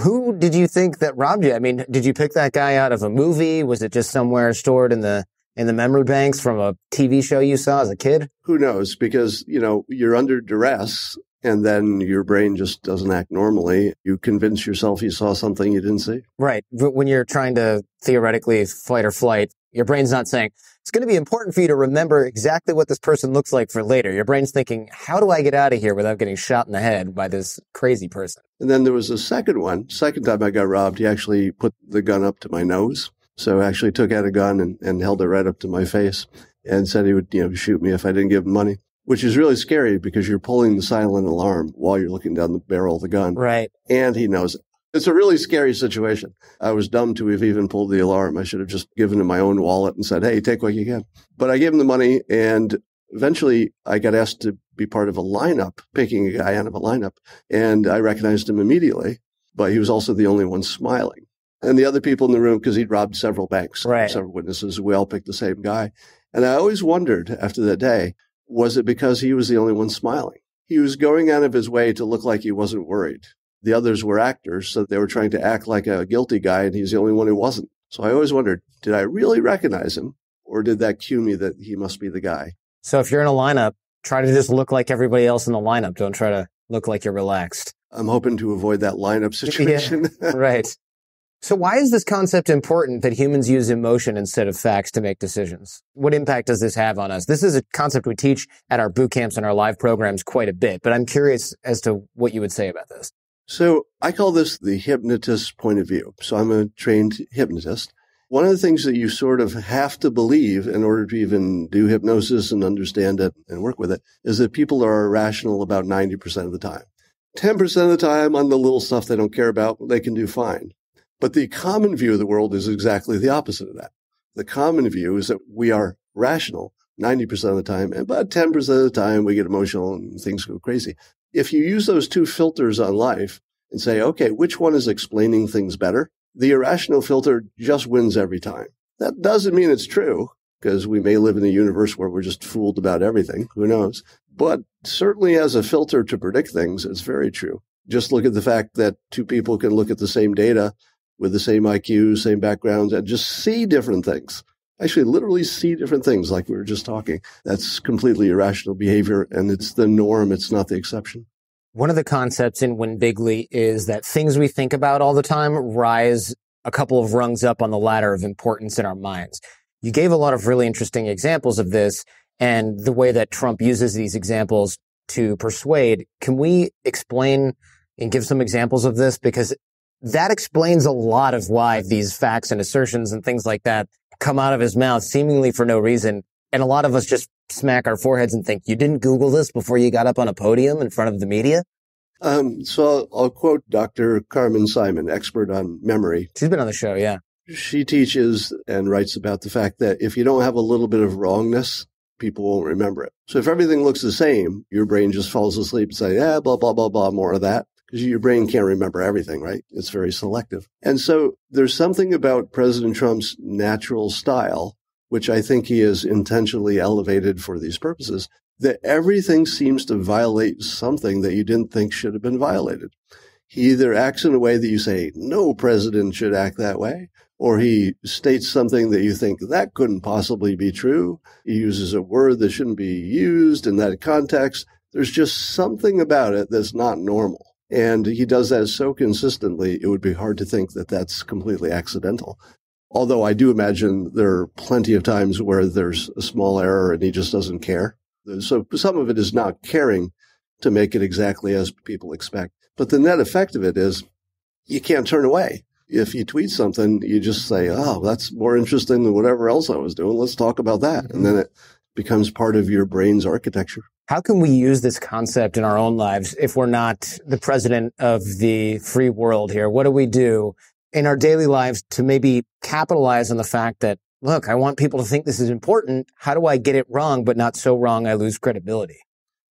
Who did you think that robbed you? I mean, did you pick that guy out of a movie? Was it just somewhere stored in the memory banks from a TV show you saw as a kid? Who knows? Because, you know, you're under duress, and then your brain just doesn't act normally. You convince yourself you saw something you didn't see. Right. But when you're trying to theoretically fight or flight, your brain's not saying, it's going to be important for you to remember exactly what this person looks like for later. Your brain's thinking, how do I get out of here without getting shot in the head by this crazy person? And then there was a second one. Second time I got robbed, he actually put the gun up to my nose. So I actually took out a gun and held it right up to my face and said he would, you know, shoot me if I didn't give him money. Which is really scary because you're pulling the silent alarm while you're looking down the barrel of the gun. Right. And he knows it. It's a really scary situation. I was dumb to have even pulled the alarm. I should have just given him my own wallet and said, hey, take what you can. But I gave him the money, and eventually I got asked to be part of a lineup, picking a guy out of a lineup. And I recognized him immediately, but he was also the only one smiling. And the other people in the room, because he'd robbed several banks, right, several witnesses, we all picked the same guy. And I always wondered after that day, was it because he was the only one smiling? He was going out of his way to look like he wasn't worried. The others were actors, so they were trying to act like a guilty guy, and he's the only one who wasn't. So I always wondered, did I really recognize him, or did that cue me that he must be the guy? So if you're in a lineup, try to just look like everybody else in the lineup. Don't try to look like you're relaxed. I'm hoping to avoid that lineup situation. Yeah, right. So why is this concept important that humans use emotion instead of facts to make decisions? What impact does this have on us? This is a concept we teach at our boot camps and our live programs quite a bit, but I'm curious as to what you would say about this. So I call this the hypnotist's point of view. So I'm a trained hypnotist. One of the things that you sort of have to believe in order to even do hypnosis and understand it and work with it is that people are irrational about 90% of the time. 10% of the time on the little stuff they don't care about, they can do fine. But the common view of the world is exactly the opposite of that. The common view is that we are rational 90% of the time, and about 10% of the time we get emotional and things go crazy. If you use those two filters on life and say, okay, which one is explaining things better? The irrational filter just wins every time. That doesn't mean it's true, because we may live in a universe where we're just fooled about everything. Who knows? But certainly as a filter to predict things, it's very true. Just look at the fact that two people can look at the same data with the same IQ, same backgrounds, and just see different things. Actually, literally see different things like we were just talking. That's completely irrational behavior, and it's the norm. It's not the exception. One of the concepts in Win Bigly is that things we think about all the time rise a couple of rungs up on the ladder of importance in our minds. You gave a lot of really interesting examples of this and the way that Trump uses these examples to persuade. Can we explain and give some examples of this? Because that explains a lot of why these facts and assertions and things like that come out of his mouth seemingly for no reason. And a lot of us just smack our foreheads and think, you didn't Google this before you got up on a podium in front of the media? So I'll quote Dr. Carmen Simon, expert on memory. She's been on the show, yeah. She teaches and writes about the fact that if you don't have a little bit of wrongness, people won't remember it. So if everything looks the same, your brain just falls asleep and says, yeah, blah, blah, blah, blah, more of that. Because your brain can't remember everything, right? It's very selective. And so there's something about President Trump's natural style, which I think he has intentionally elevated for these purposes, that everything seems to violate something that you didn't think should have been violated. He either acts in a way that you say, no president should act that way, or he states something that you think that couldn't possibly be true. He uses a word that shouldn't be used in that context. There's just something about it that's not normal. And he does that so consistently, it would be hard to think that that's completely accidental. Although I do imagine there are plenty of times where there's a small error and he just doesn't care. So some of it is not caring to make it exactly as people expect. But the net effect of it is you can't turn away. If you tweet something, you just say, oh, that's more interesting than whatever else I was doing. Let's talk about that. And then it becomes part of your brain's architecture. How can we use this concept in our own lives if we're not the president of the free world here? What do we do in our daily lives to maybe capitalize on the fact that, look, I want people to think this is important. How do I get it wrong, but not so wrong I lose credibility?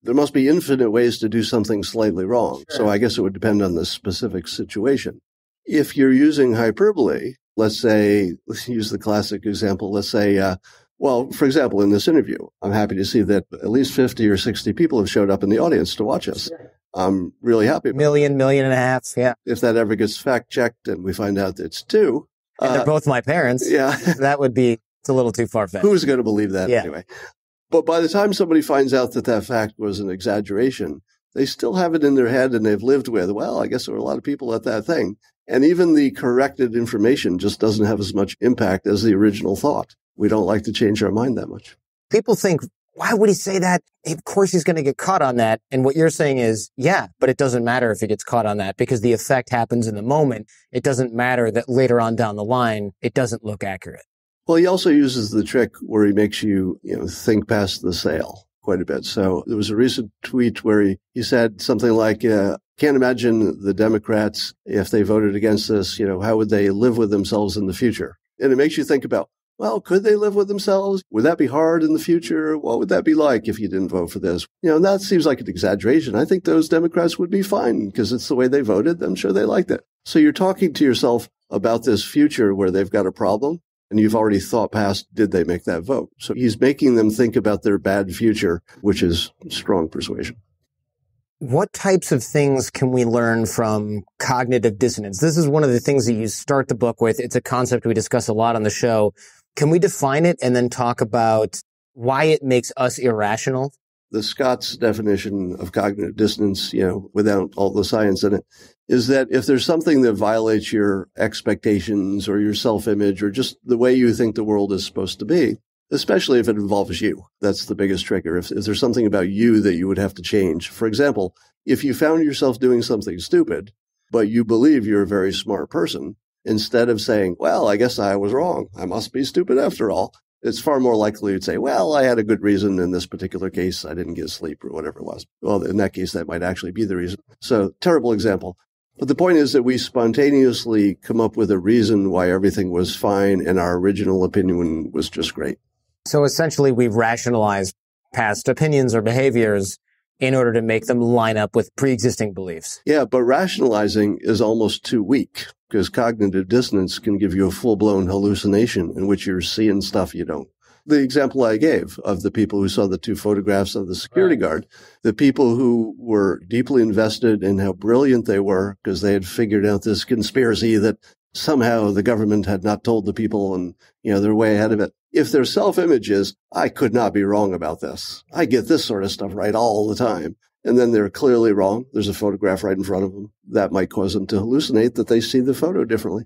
There must be infinite ways to do something slightly wrong. Sure. So I guess it would depend on the specific situation. If you're using hyperbole, let's use the classic example. Let's say, well, for example, in this interview, I'm happy to see that at least 50 or 60 people have showed up in the audience to watch us. Sure. I'm really happy. Million and a half, yeah. If that ever gets fact-checked and we find out it's 2. And they're both my parents. Yeah. That would be, it's a little too far-fetched. Who's going to believe that anyway? But by the time somebody finds out that that fact was an exaggeration, they still have it in their head and they've lived with, well, I guess there were a lot of people at that thing. And even the corrected information just doesn't have as much impact as the original thought. We don't like to change our mind that much. People think, why would he say that? Of course he's going to get caught on that. And what you're saying is, yeah, but it doesn't matter if he gets caught on that because the effect happens in the moment. It doesn't matter that later on down the line, it doesn't look accurate. Well, he also uses the trick where he makes you think past the sale quite a bit. So there was a recent tweet where he said something like, can't imagine the Democrats, if they voted against this, how would they live with themselves in the future? And it makes you think about, well, could they live with themselves? Would that be hard in the future? What would that be like if you didn't vote for this? And that seems like an exaggeration. I think those Democrats would be fine because it's the way they voted. I'm sure they liked it. So you're talking to yourself about this future where they've got a problem and you've already thought past, did they make that vote? So he's making them think about their bad future, which is strong persuasion. What types of things can we learn from cognitive dissonance? This is one of the things that you start the book with. It's a concept we discuss a lot on the show. Can we define it and then talk about why it makes us irrational? The Scots definition of cognitive dissonance, without all the science in it, is that if there's something that violates your expectations or your self-image or just the way you think the world is supposed to be, especially if it involves you. That's the biggest trigger. If there's something about you that you would have to change. For example, if you found yourself doing something stupid, but you believe you're a very smart person, instead of saying, well, I guess I was wrong. I must be stupid after all. It's far more likely you'd say, well, I had a good reason in this particular case. I didn't get sleep or whatever it was. Well, in that case, that might actually be the reason. So terrible example. But the point is that we spontaneously come up with a reason why everything was fine and our original opinion was just great. So essentially, we rationalize past opinions or behaviors in order to make them line up with pre-existing beliefs. Yeah, but rationalizing is almost too weak because cognitive dissonance can give you a full-blown hallucination in which you're seeing stuff you don't. The example I gave of the people who saw the two photographs of the security guard, the people who were deeply invested in how brilliant they were because they had figured out this conspiracy that somehow the government had not told the people and, they're way ahead of it. If their self-image is, I could not be wrong about this. I get this sort of stuff right all the time. And then they're clearly wrong. There's a photograph right in front of them. That might cause them to hallucinate that they see the photo differently.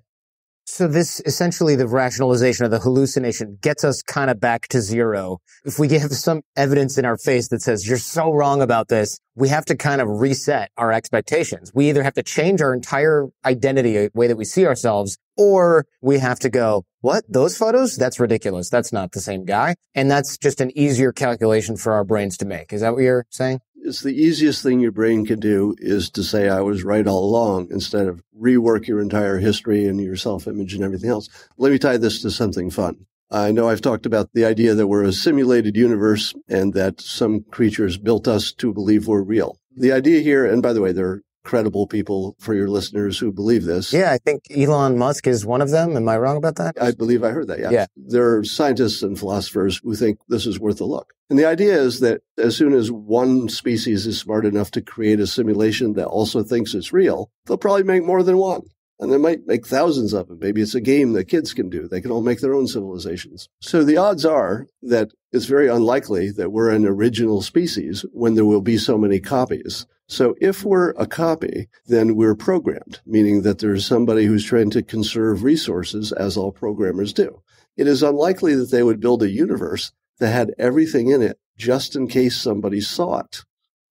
So this, essentially, the rationalization or the hallucination gets us kind of back to zero. If we have some evidence in our face that says, you're so wrong about this, we have to kind of reset our expectations. We either have to change our entire identity, the way that we see ourselves, or we have to go, what? Those photos? That's ridiculous. That's not the same guy. And that's just an easier calculation for our brains to make. Is that what you're saying? It's the easiest thing your brain can do is to say, I was right all along, instead of rework your entire history and your self-image and everything else. Let me tie this to something fun. I know I've talked about the idea that we're a simulated universe and that some creatures built us to believe we're real. The idea here, and by the way, there are credible people for your listeners who believe this. Yeah, I think Elon Musk is one of them. Am I wrong about that? I believe I heard that, yeah. There are scientists and philosophers who think this is worth a look. And the idea is that as soon as one species is smart enough to create a simulation that also thinks it's real, they'll probably make more than one. And they might make thousands of them. Maybe it's a game that kids can do. They can all make their own civilizations. So the odds are that it's very unlikely that we're an original species when there will be so many copies. So if we're a copy, then we're programmed, meaning that there's somebody who's trying to conserve resources, as all programmers do. It is unlikely that they would build a universe that had everything in it just in case somebody saw it.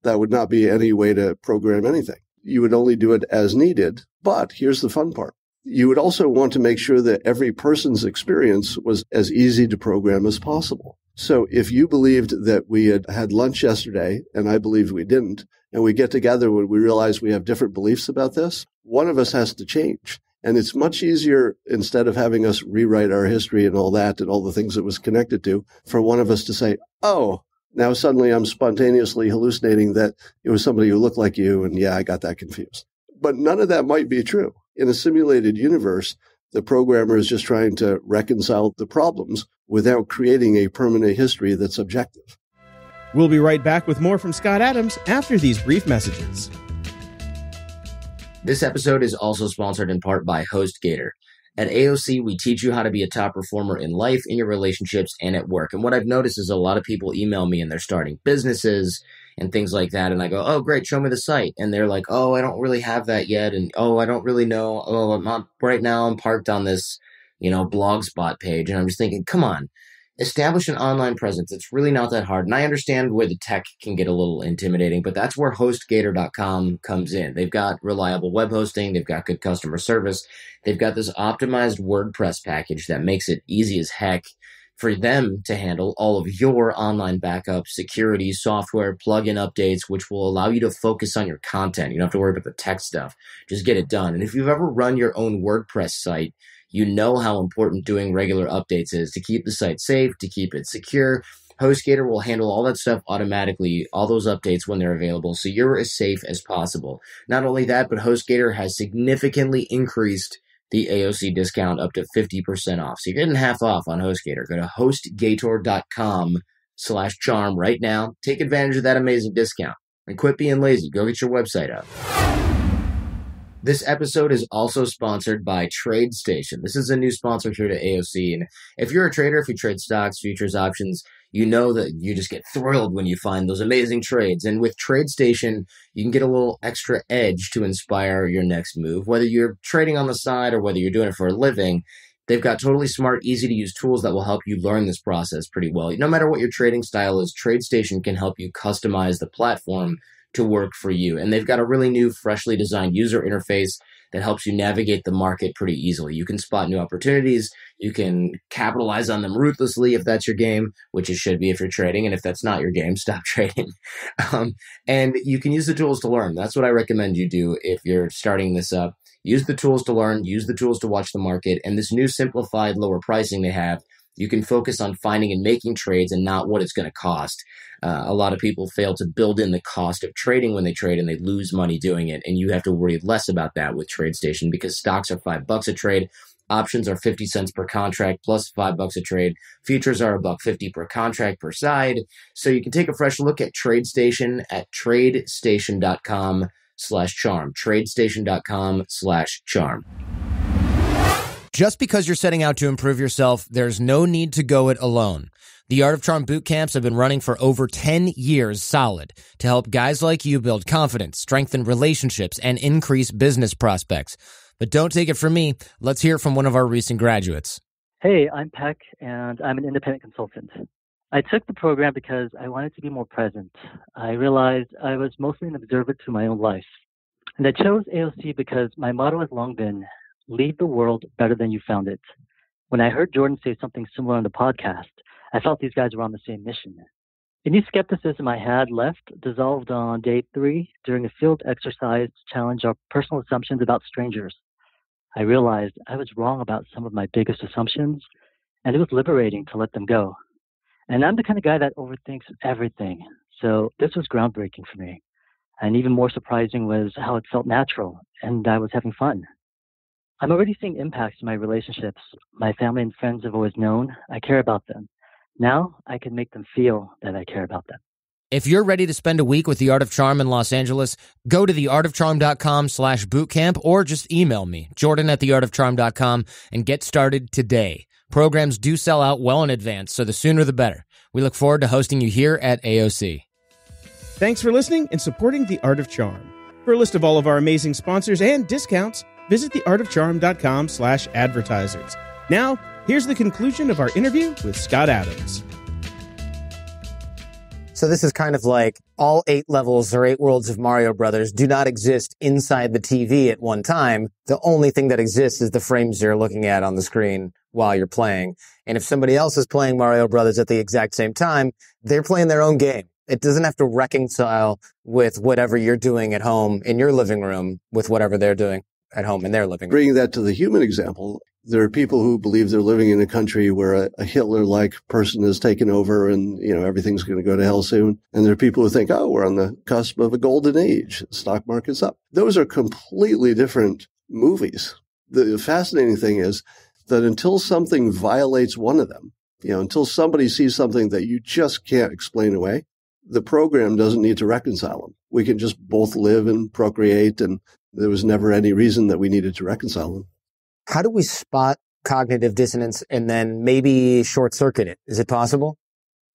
That would not be any way to program anything. You would only do it as needed. But here's the fun part. You would also want to make sure that every person's experience was as easy to program as possible. So if you believed that we had lunch yesterday, and I believed we didn't, and we get together when we realize we have different beliefs about this, one of us has to change. And it's much easier, instead of having us rewrite our history and all that and all the things it was connected to, for one of us to say, oh, now suddenly I'm spontaneously hallucinating that it was somebody who looked like you, and yeah, I got that confused. But none of that might be true. In a simulated universe, the programmer is just trying to reconcile the problems without creating a permanent history that's objective. We'll be right back with more from Scott Adams after these brief messages. This episode is also sponsored in part by HostGator. At AOC, we teach you how to be a top performer in life, in your relationships, and at work. And what I've noticed is a lot of people email me and they're starting businesses and things like that. And I go, oh, great, show me the site. And they're like, oh, I don't really have that yet. And oh, I don't really know. Oh, I'm not right now. I'm parked on this, Blogspot page. And I'm just thinking, come on, establish an online presence. It's really not that hard. And I understand where the tech can get a little intimidating, but that's where HostGator.com comes in. They've got reliable web hosting. They've got good customer service. They've got this optimized WordPress package that makes it easy as heck for them to handle all of your online backup, security, software, plugin updates, which will allow you to focus on your content. You don't have to worry about the tech stuff. Just get it done. And if you've ever run your own WordPress site, you know how important doing regular updates is to keep the site safe, to keep it secure. HostGator will handle all that stuff automatically, all those updates when they're available, so you're as safe as possible. Not only that, but HostGator has significantly increased the AOC discount up to 50% off. So you're getting half off on HostGator. Go to HostGator.com/charm right now. Take advantage of that amazing discount and quit being lazy. Go get your website up. This episode is also sponsored by TradeStation. This is a new sponsor here to AOC. And if you're a trader, if you trade stocks, futures, options, you know that you just get thrilled when you find those amazing trades. And with TradeStation, you can get a little extra edge to inspire your next move. Whether you're trading on the side or whether you're doing it for a living, they've got totally smart, easy-to-use tools that will help you learn this process pretty well. No matter what your trading style is, TradeStation can help you customize the platform to work for you. And they've got a really new, freshly designed user interface that helps you navigate the market pretty easily. You can spot new opportunities. You can capitalize on them ruthlessly if that's your game, which it should be if you're trading. And if that's not your game, stop trading. And you can use the tools to learn. That's what I recommend you do if you're starting this up. Use the tools to learn. Use the tools to watch the market. And this new simplified lower pricing they have You can focus on finding and making trades and not what it's going to cost. A lot of people fail to build in the cost of trading when they trade, and they lose money doing it. And you have to worry less about that with TradeStation, because stocks are $5 a trade. Options are 50 cents per contract plus $5 a trade. Futures are $1.50 per contract per side. So you can take a fresh look at TradeStation at tradestation.com/charm, tradestation.com/charm. Just because you're setting out to improve yourself, there's no need to go it alone. The Art of Charm boot camps have been running for over 10 years solid to help guys like you build confidence, strengthen relationships, and increase business prospects. But don't take it from me. Let's hear from one of our recent graduates. Hey, I'm Peck, and I'm an independent consultant. I took the program because I wanted to be more present. I realized I was mostly an observer to my own life. And I chose AOC because my motto has long been, leave the world better than you found it. When I heard Jordan say something similar on the podcast, I felt these guys were on the same mission. Any skepticism I had left dissolved on day 3 during a field exercise to challenge our personal assumptions about strangers. I realized I was wrong about some of my biggest assumptions, and it was liberating to let them go. And I'm the kind of guy that overthinks everything, so this was groundbreaking for me. And even more surprising was how it felt natural, and I was having fun. I'm already seeing impacts in my relationships. My family and friends have always known I care about them. Now I can make them feel that I care about them. If you're ready to spend a week with The Art of Charm in Los Angeles, go to theartofcharm.com/bootcamp or just email me, jordan@theartofcharm.com, and get started today. Programs do sell out well in advance, so the sooner the better. We look forward to hosting you here at AOC. Thanks for listening and supporting The Art of Charm. For a list of all of our amazing sponsors and discounts, visit theartofcharm.com/advertisers. Now, here's the conclusion of our interview with Scott Adams. So this is kind of like all 8 levels or 8 worlds of Mario Brothers do not exist inside the TV at one time. The only thing that exists is the frames you're looking at on the screen while you're playing. And if somebody else is playing Mario Brothers at the exact same time, they're playing their own game. It doesn't have to reconcile with whatever you're doing at home in your living room with whatever they're doing at home in their living room. Bringing that to the human example, there are people who believe they're living in a country where a Hitler-like person has taken over and, you know, everything's going to go to hell soon. And there are people who think, oh, we're on the cusp of a golden age. The stock market's up. Those are completely different movies. The fascinating thing is that until something violates one of them, you know, until somebody sees something that you just can't explain away, the program doesn't need to reconcile them. We can just both live and procreate, and there was never any reason that we needed to reconcile them. How do we spot cognitive dissonance and then maybe short-circuit it? Is it possible?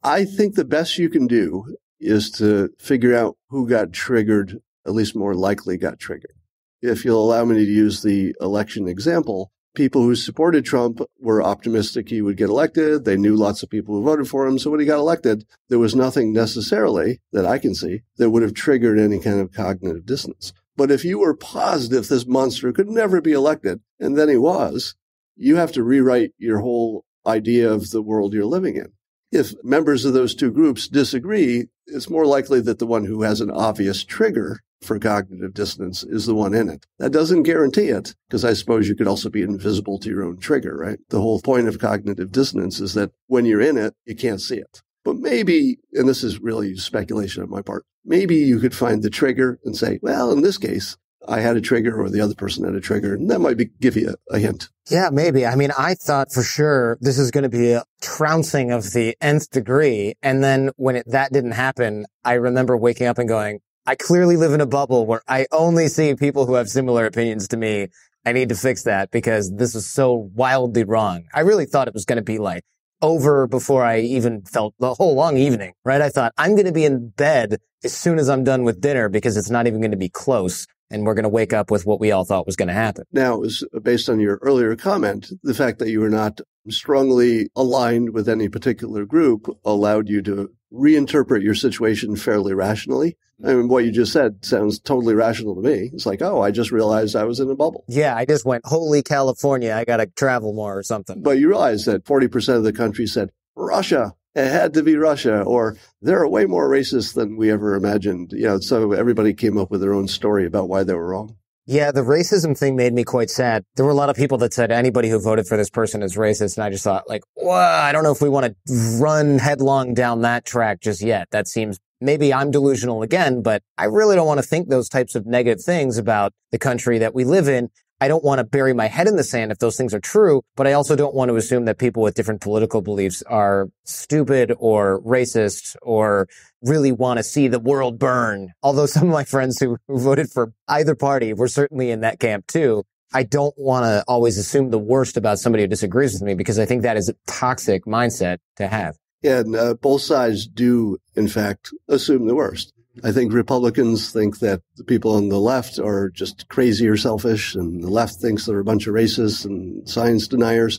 I think the best you can do is to figure out who got triggered, at least more likely got triggered. If you'll allow me to use the election example, people who supported Trump were optimistic he would get elected. They knew lots of people who voted for him. So when he got elected, there was nothing necessarily that I can see that would have triggered any kind of cognitive dissonance. But if you were positive this monster could never be elected, and then he was, you have to rewrite your whole idea of the world you're living in. If members of those two groups disagree, it's more likely that the one who has an obvious trigger for cognitive dissonance is the one in it. That doesn't guarantee it, because I suppose you could also be invisible to your own trigger, right? The whole point of cognitive dissonance is that when you're in it, you can't see it. But maybe, and this is really speculation on my part, maybe you could find the trigger and say, well, in this case, I had a trigger or the other person had a trigger. And that might give you a hint. Yeah, maybe. I mean, I thought for sure this is going to be a trouncing of the nth degree. And then when that didn't happen, I remember waking up and going, I clearly live in a bubble where I only see people who have similar opinions to me. I need to fix that because this is so wildly wrong. I really thought it was going to be like over before I even felt the whole long evening, right? I thought I'm going to be in bed as soon as I'm done with dinner because it's not even going to be close and we're going to wake up with what we all thought was going to happen. Now, it was based on your earlier comment, the fact that you were not strongly aligned with any particular group allowed you to reinterpret your situation fairly rationally. I mean, what you just said sounds totally rational to me. It's like, oh, I just realized I was in a bubble. Yeah, I just went, holy California, I got to travel more or something. But you realize that 40% of the country said, Russia, it had to be Russia, or they're way more racist than we ever imagined. You know, so everybody came up with their own story about why they were wrong. Yeah, the racism thing made me quite sad. There were a lot of people that said anybody who voted for this person is racist. And I just thought, like, whoa, I don't know if we want to run headlong down that track just yet. That seems, maybe I'm delusional again, but I really don't want to think those types of negative things about the country that we live in. I don't want to bury my head in the sand if those things are true, but I also don't want to assume that people with different political beliefs are stupid or racist or really want to see the world burn. Although some of my friends who voted for either party were certainly in that camp too. I don't want to always assume the worst about somebody who disagrees with me because I think that is a toxic mindset to have. Yeah, and both sides do, in fact, assume the worst. I think Republicans think that the people on the left are just crazy or selfish, and the left thinks they're a bunch of racists and science deniers.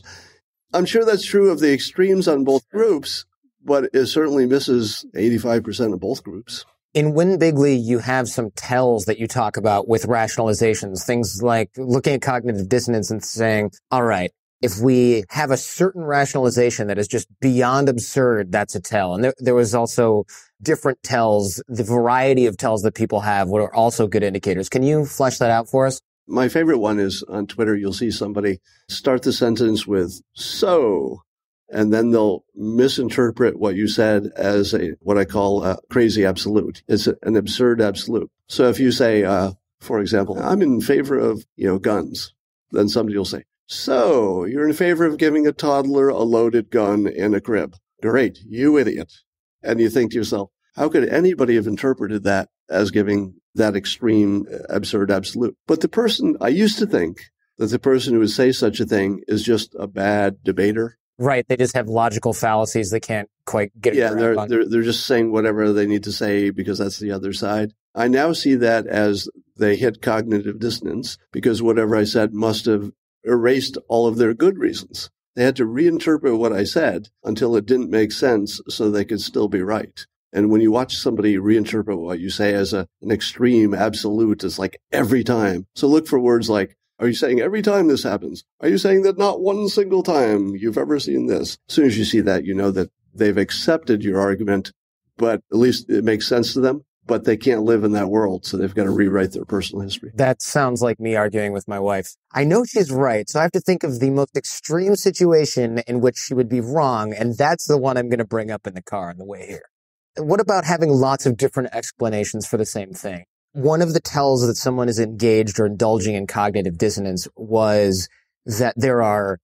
I'm sure that's true of the extremes on both groups, but it certainly misses 85% of both groups. In Win Bigly, you have some tells that you talk about with rationalizations, things like looking at cognitive dissonance and saying, all right, if we have a certain rationalization that is just beyond absurd, that's a tell. And there was also different tells, the variety of tells that people have are also good indicators. Can you flesh that out for us? My favorite one is on Twitter, you'll see somebody start the sentence with, so, and then they'll misinterpret what you said as what I call a crazy absolute. It's an absurd absolute. So if you say, for example, I'm in favor of, guns, then somebody will say, so, you're in favor of giving a toddler a loaded gun and a crib. Great, you idiot. And you think to yourself, how could anybody have interpreted that as giving that extreme, absurd absolute? But I used to think that the person who would say such a thing is just a bad debater. Right, they just have logical fallacies they can't quite get around. Yeah, they're just saying whatever they need to say because that's the other side. I now see that as they hit cognitive dissonance because whatever I said must have erased all of their good reasons. They had to reinterpret what I said until it didn't make sense so they could still be right. And when you watch somebody reinterpret what you say as an extreme absolute, it's like every time. So look for words like, are you saying every time this happens? Are you saying that not one single time you've ever seen this? As soon as you see that, you know that they've accepted your argument, but at least it makes sense to them. But they can't live in that world, so they've got to rewrite their personal history. That sounds like me arguing with my wife. I know she's right, so I have to think of the most extreme situation in which she would be wrong, and that's the one I'm going to bring up in the car on the way here. What about having lots of different explanations for the same thing? One of the tells that someone is engaged or indulging in cognitive dissonance was that there are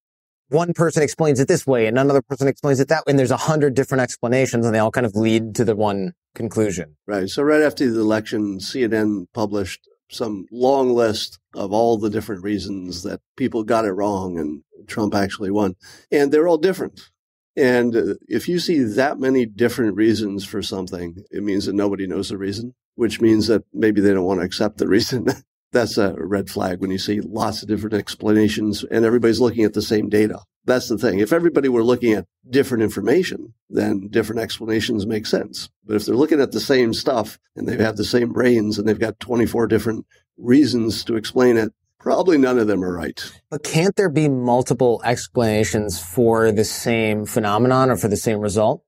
one person explains it this way, and another person explains it that way, and there's 100 different explanations, and they all kind of lead to the one conclusion. Right. So right after the election, CNN published some long list of all the different reasons that people got it wrong, and Trump actually won. And they're all different. And if you see that many different reasons for something, it means that nobody knows the reason, which means that maybe they don't want to accept the reason. That's a red flag when you see lots of different explanations and everybody's looking at the same data. That's the thing. If everybody were looking at different information, then different explanations make sense. But if they're looking at the same stuff and they have the same brains and they've got 24 different reasons to explain it, probably none of them are right. But can't there be multiple explanations for the same phenomenon or for the same result?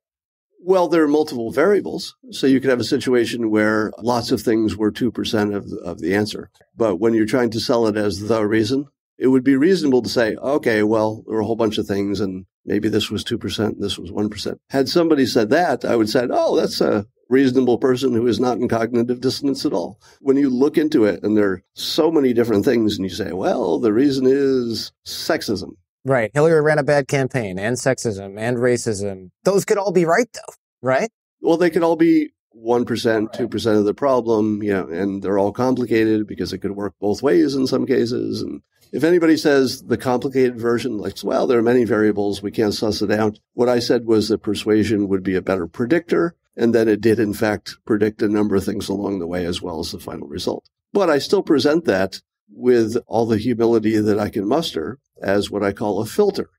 Well, there are multiple variables. So you could have a situation where lots of things were 2% of the answer. But when you're trying to sell it as the reason, it would be reasonable to say, okay, well, there were a whole bunch of things and maybe this was 2% and this was 1%. Had somebody said that, I would say, oh, that's a reasonable person who is not in cognitive dissonance at all. When you look into it and there are so many different things and you say, well, the reason is sexism. Right. Hillary ran a bad campaign and sexism and racism. Those could all be right, though, right? Well, they could all be 1%, 2% of the problem, and they're all complicated because it could work both ways in some cases. And if anybody says the complicated version, like, well, there are many variables, we can't suss it out. What I said was that persuasion would be a better predictor. And then it did, in fact, predict a number of things along the way as well as the final result. But I still present that with all the humility that I can muster as what I call a filter.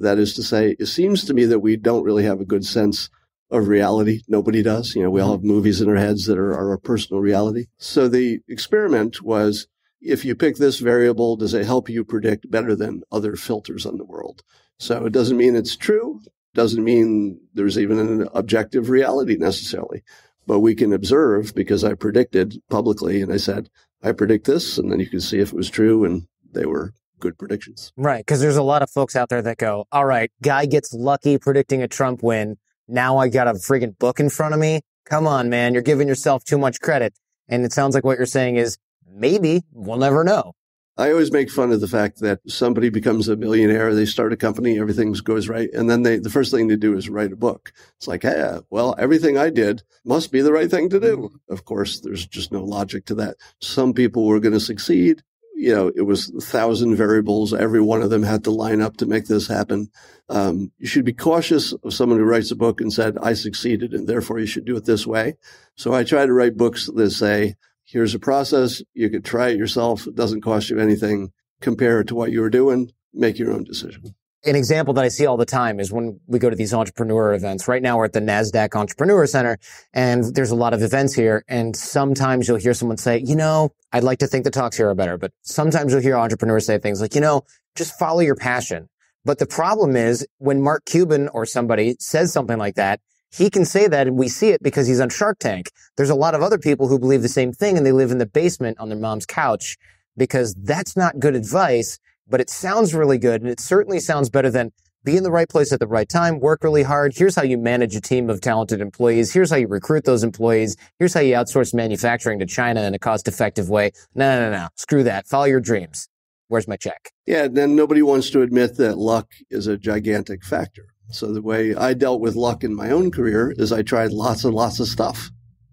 That is to say, it seems to me that we don't really have a good sense of reality. Nobody does. We all have movies in our heads that are our personal reality. So the experiment was, if you pick this variable, does it help you predict better than other filters on the world? So it doesn't mean it's true. Doesn't mean there's even an objective reality necessarily. But we can observe because I predicted publicly and I said, I predict this, and then you can see if it was true, and they were good predictions. Right, because there's a lot of folks out there that go, all right, guy gets lucky predicting a Trump win. Now I got a friggin' book in front of me. Come on, man, you're giving yourself too much credit. And it sounds like what you're saying is, maybe we'll never know. I always make fun of the fact that somebody becomes a millionaire, they start a company, everything goes right, and then the first thing they do is write a book. It's like, hey, well, everything I did must be the right thing to do. Of course, there's just no logic to that. Some people were going to succeed. You know, it was 1,000 variables. Every one of them had to line up to make this happen. You should be cautious of someone who writes a book and said, I succeeded, and therefore you should do it this way. So I try to write books that say, here's a process. You could try it yourself. It doesn't cost you anything. Compare it to what you were doing. Make your own decision. An example that I see all the time is when we go to these entrepreneur events. Right now we're at the NASDAQ Entrepreneur Center, and there's a lot of events here. And sometimes you'll hear someone say, you know, I'd like to think the talks here are better. But sometimes you'll hear entrepreneurs say things like, you know, just follow your passion. But the problem is when Mark Cuban or somebody says something like that, he can say that and we see it because he's on Shark Tank. There's a lot of other people who believe the same thing and they live in the basement on their mom's couch because that's not good advice, but it sounds really good. And it certainly sounds better than be in the right place at the right time, work really hard. Here's how you manage a team of talented employees. Here's how you recruit those employees. Here's how you outsource manufacturing to China in a cost-effective way. No. Screw that. Follow your dreams. Where's my check? Yeah, then nobody wants to admit that luck is a gigantic factor. So the way I dealt with luck in my own career is I tried lots and lots of stuff,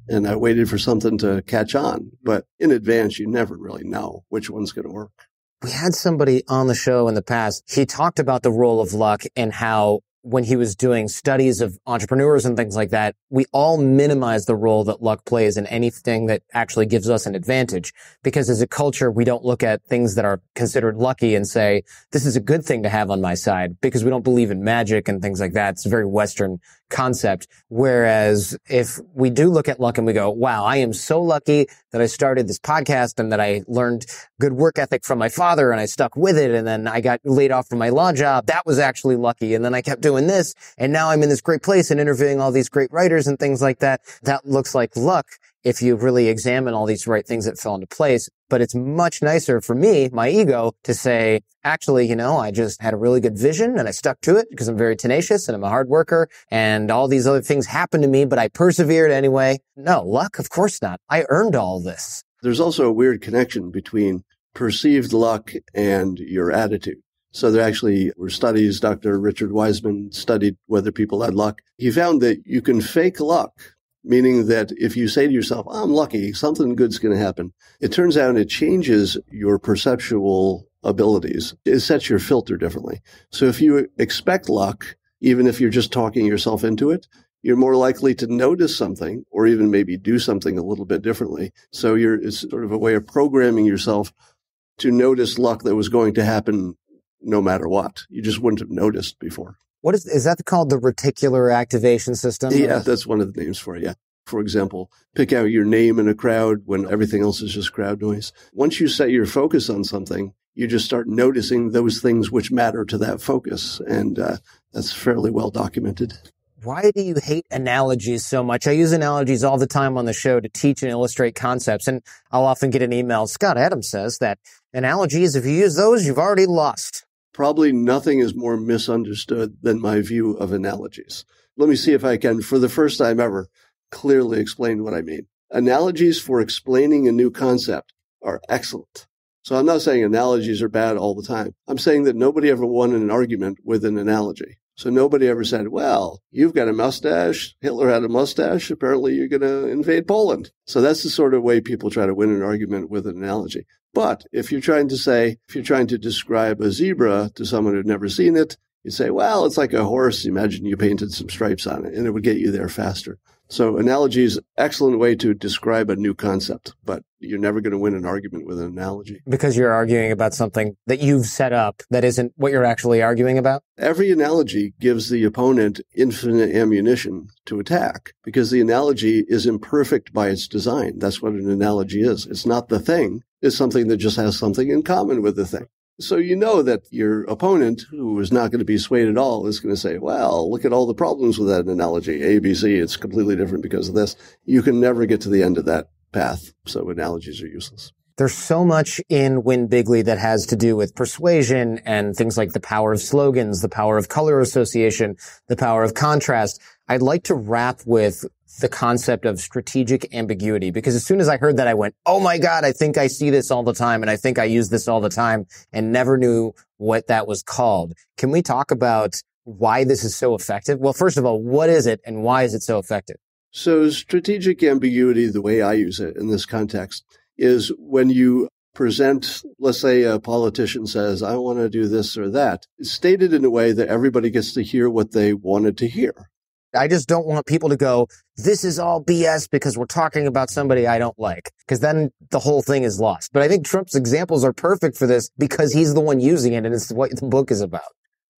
and I waited for something to catch on. But in advance, you never really know which one's going to work. We had somebody on the show in the past. He talked about the role of luck and how when he was doing studies of entrepreneurs and things like that, we all minimize the role that luck plays in anything that actually gives us an advantage. Because as a culture, we don't look at things that are considered lucky and say, this is a good thing to have on my side, because we don't believe in magic and things like that. It's a very Western concept. Whereas if we do look at luck and we go, wow, I am so lucky that I started this podcast and that I learned good work ethic from my father and I stuck with it. And then I got laid off from my law job. That was actually lucky. And then I kept doing this. And now I'm in this great place and interviewing all these great writers and things like that. That looks like luck if you really examine all these right things that fell into place. But it's much nicer for me, my ego, to say, actually, you know, I just had a really good vision and I stuck to it because I'm very tenacious and I'm a hard worker and all these other things happened to me, but I persevered anyway. No, luck? Of course not. I earned all this. There's also a weird connection between perceived luck and your attitude. So there actually were studies. Dr. Richard Wiseman studied whether people had luck. He found that you can fake luck, meaning that if you say to yourself, I'm lucky, something good's going to happen, it turns out it changes your perceptual abilities. It sets your filter differently. So if you expect luck, even if you're just talking yourself into it, you're more likely to notice something or even maybe do something a little bit differently. So it's sort of a way of programming yourself to notice luck that was going to happen no matter what. You just wouldn't have noticed before. What is that called, the reticular activation system? Yeah, that's one of the names for it, yeah. For example, pick out your name in a crowd when everything else is just crowd noise. Once you set your focus on something, you just start noticing those things which matter to that focus, and that's fairly well documented. Why do you hate analogies so much? I use analogies all the time on the show to teach and illustrate concepts, and I'll often get an email. Scott Adams says that analogies, if you use those, you've already lost. Probably nothing is more misunderstood than my view of analogies. Let me see if I can, for the first time ever, clearly explain what I mean. Analogies for explaining a new concept are excellent. So I'm not saying analogies are bad all the time. I'm saying that nobody ever won an argument with an analogy. So nobody ever said, well, you've got a mustache, Hitler had a mustache, apparently you're going to invade Poland. So that's the sort of way people try to win an argument with an analogy. But if you're trying to describe a zebra to someone who'd never seen it, you say, well, it's like a horse. Imagine you painted some stripes on it, and it would get you there faster. So analogy is an excellent way to describe a new concept, but you're never going to win an argument with an analogy. Because you're arguing about something that you've set up that isn't what you're actually arguing about? Every analogy gives the opponent infinite ammunition to attack because the analogy is imperfect by its design. That's what an analogy is. It's not the thing. It's something that just has something in common with the thing. So you know that your opponent, who is not going to be swayed at all, is going to say, well, look at all the problems with that analogy. A, B, C, it's completely different because of this. You can never get to the end of that path, so analogies are useless. There's so much in Win Bigly that has to do with persuasion and things like the power of slogans, the power of color association, the power of contrast. I'd like to wrap with the concept of strategic ambiguity, because as soon as I heard that, I went, oh my God, I think I see this all the time, and I think I use this all the time, and never knew what that was called. Can we talk about why this is so effective? Well, first of all, what is it and why is it so effective? So strategic ambiguity, the way I use it in this context, is when you present, let's say a politician says, I want to do this or that. It's stated in a way that everybody gets to hear what they wanted to hear. I just don't want people to go, this is all BS because we're talking about somebody I don't like, because then the whole thing is lost. But I think Trump's examples are perfect for this because he's the one using it and it's what the book is about.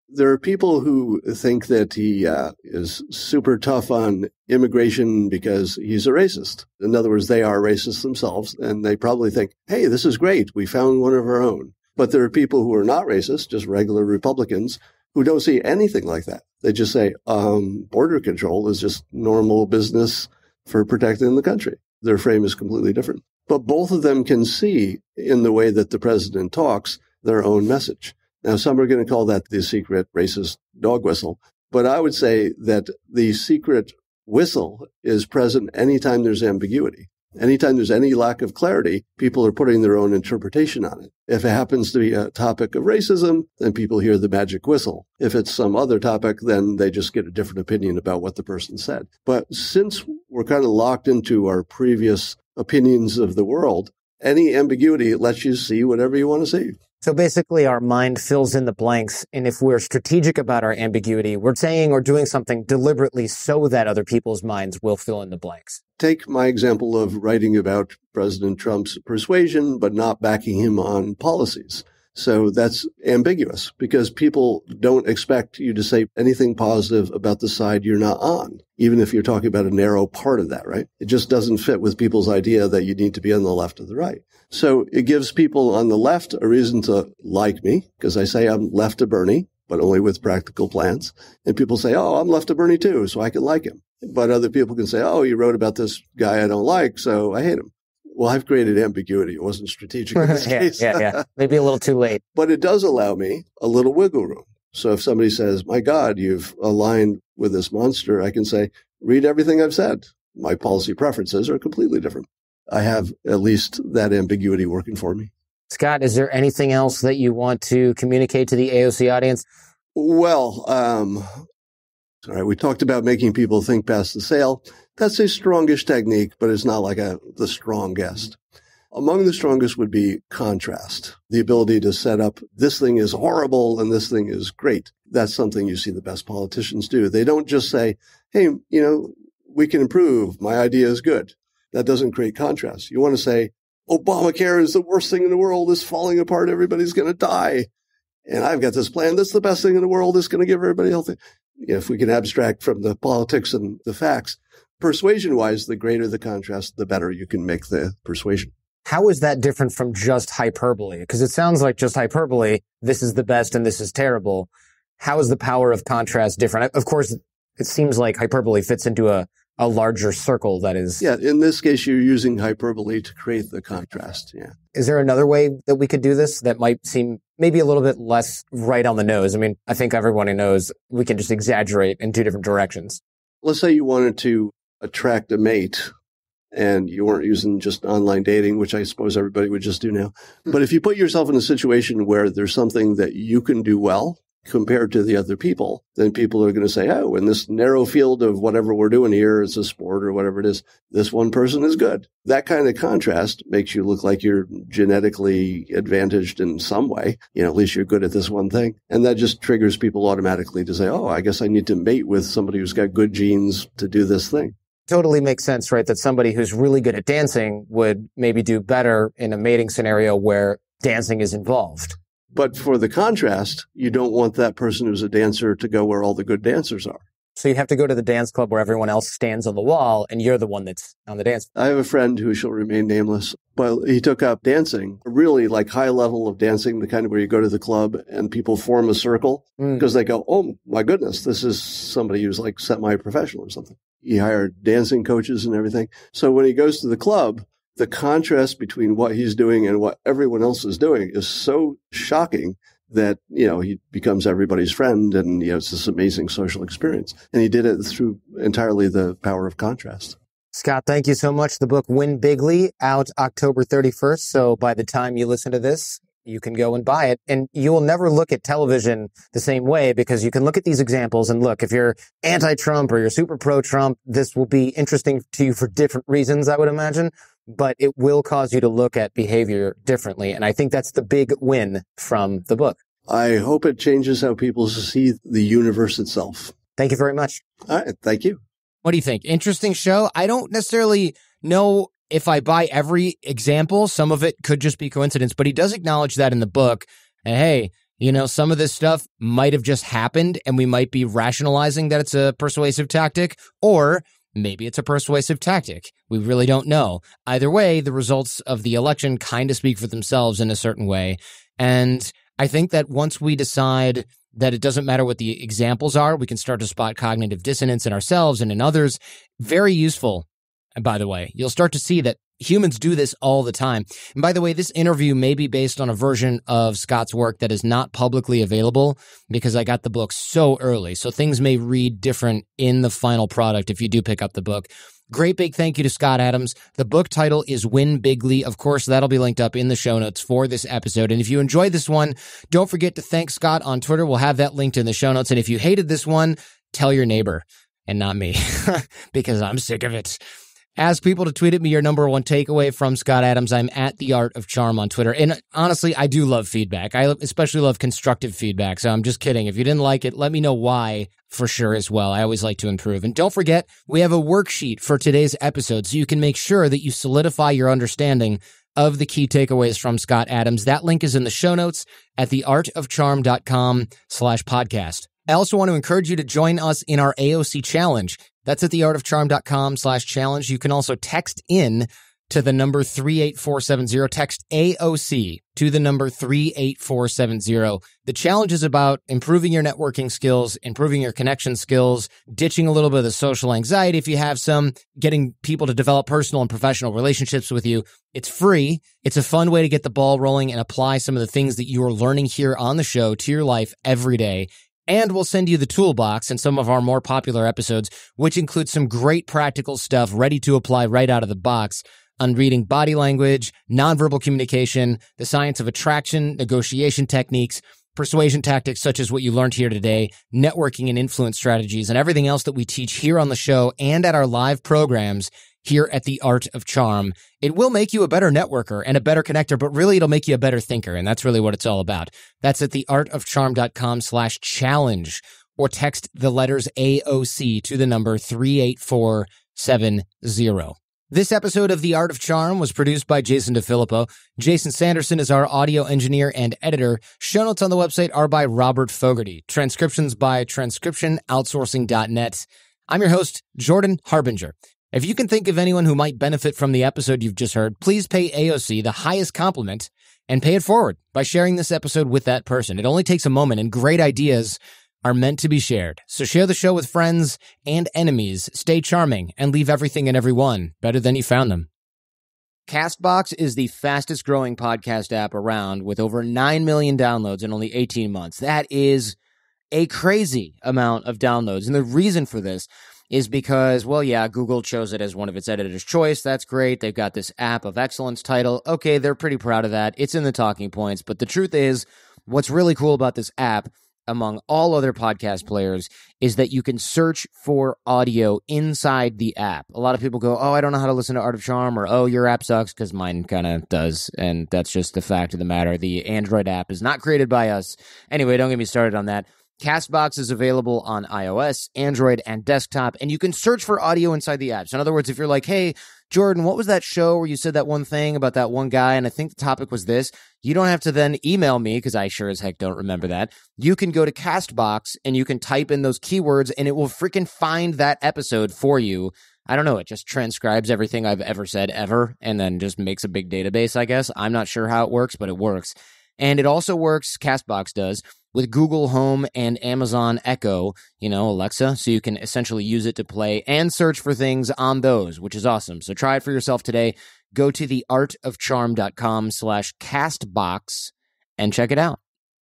There are people who think that he is super tough on immigration because he's a racist. In other words, they are racist themselves, and they probably think, hey, this is great. We found one of our own. But there are people who are not racist, just regular Republicans, who don't see anything like that. They just say, border control is just normal business for protecting the country. Their frame is completely different. But both of them can see, in the way that the president talks, their own message. Now, some are going to call that the secret racist dog whistle, but I would say that the secret whistle is present anytime there's ambiguity. Anytime there's any lack of clarity, people are putting their own interpretation on it. If it happens to be a topic of racism, then people hear the magic whistle. If it's some other topic, then they just get a different opinion about what the person said. But since we're kind of locked into our previous opinions of the world, any ambiguity lets you see whatever you want to see. So basically our mind fills in the blanks, and if we're strategic about our ambiguity, we're saying or doing something deliberately so that other people's minds will fill in the blanks. Take my example of writing about President Trump's persuasion, but not backing him on policies. So that's ambiguous because people don't expect you to say anything positive about the side you're not on, even if you're talking about a narrow part of that, right? It just doesn't fit with people's idea that you need to be on the left or the right. So it gives people on the left a reason to like me because I say I'm left of Bernie, but only with practical plans. And people say, oh, I'm left of Bernie too, so I can like him. But other people can say, oh, you wrote about this guy I don't like, so I hate him. Well, I've created ambiguity. It wasn't strategic in this case. Yeah. Maybe a little too late. But it does allow me a little wiggle room. So if somebody says, my God, you've aligned with this monster, I can say, read everything I've said. My policy preferences are completely different. I have at least that ambiguity working for me. Scott, is there anything else that you want to communicate to the AOC audience? Well, all right, we talked about making people think past the sale. That's a strongish technique, but it's not like the strongest. Among the strongest would be contrast, the ability to set up this thing is horrible and this thing is great. That's something you see the best politicians do. They don't just say, hey, we can improve. My idea is good. That doesn't create contrast. You want to say, Obamacare is the worst thing in the world. It's falling apart. Everybody's going to die. And I've got this plan. That's the best thing in the world. It's going to give everybody health. If we can abstract from the politics and the facts, persuasion-wise, the greater the contrast, the better you can make the persuasion. How is that different from just hyperbole? Because it sounds like just hyperbole, this is the best and this is terrible. How is the power of contrast different? Of course, it seems like hyperbole fits into a larger circle that is... Yeah, in this case, you're using hyperbole to create the contrast, yeah. Is there another way that we could do this that might seem maybe a little bit less right on the nose? I mean, I think everyone who knows we can just exaggerate in two different directions. Let's say you wanted to attract a mate and you weren't using just online dating, which I suppose everybody would just do now. But if you put yourself in a situation where there's something that you can do well compared to the other people, then people are going to say, oh, in this narrow field of whatever we're doing here, it's a sport or whatever it is, this one person is good. That kind of contrast makes you look like you're genetically advantaged in some way. At least you're good at this one thing. And that just triggers people automatically to say, oh, I guess I need to mate with somebody who's got good genes to do this thing. Totally makes sense, right? That somebody who's really good at dancing would maybe do better in a mating scenario where dancing is involved. But for the contrast, you don't want that person who's a dancer to go where all the good dancers are. So you have to go to the dance club where everyone else stands on the wall, and you're the one that's on the dance. I have a friend who shall remain nameless, but he took up dancing, really like high level of dancing, the kind of where you go to the club and people form a circle because they go, oh, my goodness, this is somebody who's like semi-professional or something. He hired dancing coaches and everything. So when he goes to the club, the contrast between what he's doing and what everyone else is doing is so shocking that, you know, he becomes everybody's friend and, you know, it's this amazing social experience. And he did it through entirely the power of contrast. Scott, thank you so much. The book Win Bigly, out October 31st. So by the time you listen to this, you can go and buy it. And you will never look at television the same way, because you can look at these examples and look, if you're anti-Trump or you're super pro-Trump, this will be interesting to you for different reasons, I would imagine. But it will cause you to look at behavior differently. And I think that's the big win from the book. I hope it changes how people see the universe itself. Thank you very much. All right. Thank you. What do you think? Interesting show. I don't necessarily know if I buy every example. Some of it could just be coincidence, but he does acknowledge that in the book. And hey, you know, some of this stuff might have just happened and we might be rationalizing that it's a persuasive tactic, or maybe it's a persuasive tactic. We really don't know. Either way, the results of the election kind of speak for themselves in a certain way. And I think that once we decide that it doesn't matter what the examples are, we can start to spot cognitive dissonance in ourselves and in others. Very useful. And by the way, you'll start to see that humans do this all the time. And by the way, this interview may be based on a version of Scott's work that is not publicly available, because I got the book so early. So things may read different in the final product if you do pick up the book. Great big thank you to Scott Adams. The book title is Win Bigly. Of course, that'll be linked up in the show notes for this episode. And if you enjoyed this one, don't forget to thank Scott on Twitter. We'll have that linked in the show notes. And if you hated this one, tell your neighbor and not me because I'm sick of it. Ask people to tweet at me your number one takeaway from Scott Adams. I'm at The Art of Charm on Twitter. And honestly, I do love feedback. I especially love constructive feedback. So I'm just kidding. If you didn't like it, let me know why for sure as well. I always like to improve. And don't forget, we have a worksheet for today's episode so you can make sure that you solidify your understanding of the key takeaways from Scott Adams. That link is in the show notes at theartofcharm.com/podcast. I also want to encourage you to join us in our AOC challenge. That's at theartofcharm.com/challenge. You can also text in to the number 38470. Text AOC to the number 38470. The challenge is about improving your networking skills, improving your connection skills, ditching a little bit of the social anxiety if you have some, getting people to develop personal and professional relationships with you. It's free. It's a fun way to get the ball rolling and apply some of the things that you are learning here on the show to your life every day. And we'll send you the toolbox and some of our more popular episodes, which includes some great practical stuff ready to apply right out of the box on reading body language, nonverbal communication, the science of attraction, negotiation techniques, persuasion tactics such as what you learned here today, networking and influence strategies, and everything else that we teach here on the show and at our live programs here at The Art of Charm. It will make you a better networker and a better connector, but really it'll make you a better thinker. And that's really what it's all about. That's at theartofcharm.com/challenge, or text the letters AOC to the number 38470. This episode of The Art of Charm was produced by Jason DeFilippo. Jason Sanderson is our audio engineer and editor. Show notes on the website are by Robert Fogarty. Transcriptions by transcriptionoutsourcing.net. I'm your host, Jordan Harbinger. If you can think of anyone who might benefit from the episode you've just heard, please pay AOC the highest compliment and pay it forward by sharing this episode with that person. It only takes a moment, and great ideas are meant to be shared. So share the show with friends and enemies. Stay charming and leave everything and everyone better than you found them. CastBox is the fastest growing podcast app around, with over 9 million downloads in only 18 months. That is a crazy amount of downloads. And the reason for this is because, well, yeah, Google chose it as one of its editors' choice. That's great. They've got this App of Excellence title. Okay, they're pretty proud of that. It's in the talking points. But the truth is, what's really cool about this app, among all other podcast players, is that you can search for audio inside the app. A lot of people go, oh, I don't know how to listen to Art of Charm, or, oh, your app sucks, because mine kind of does. And that's just the fact of the matter. The Android app is not created by us. Anyway, don't get me started on that. CastBox is available on iOS, Android, and desktop, and you can search for audio inside the apps. In other words, if you're like, hey, Jordan, what was that show where you said that one thing about that one guy, and I think the topic was this, you don't have to then email me, because I sure as heck don't remember that. You can go to CastBox, and you can type in those keywords, and it will freaking find that episode for you. I don't know. It just transcribes everything I've ever said ever, and then just makes a big database, I guess. I'm not sure how it works, but it works. And it also works, CastBox does, with Google Home and Amazon Echo, you know, Alexa, so you can essentially use it to play and search for things on those, which is awesome. So try it for yourself today. go to theartofcharm.com/castbox and check it out.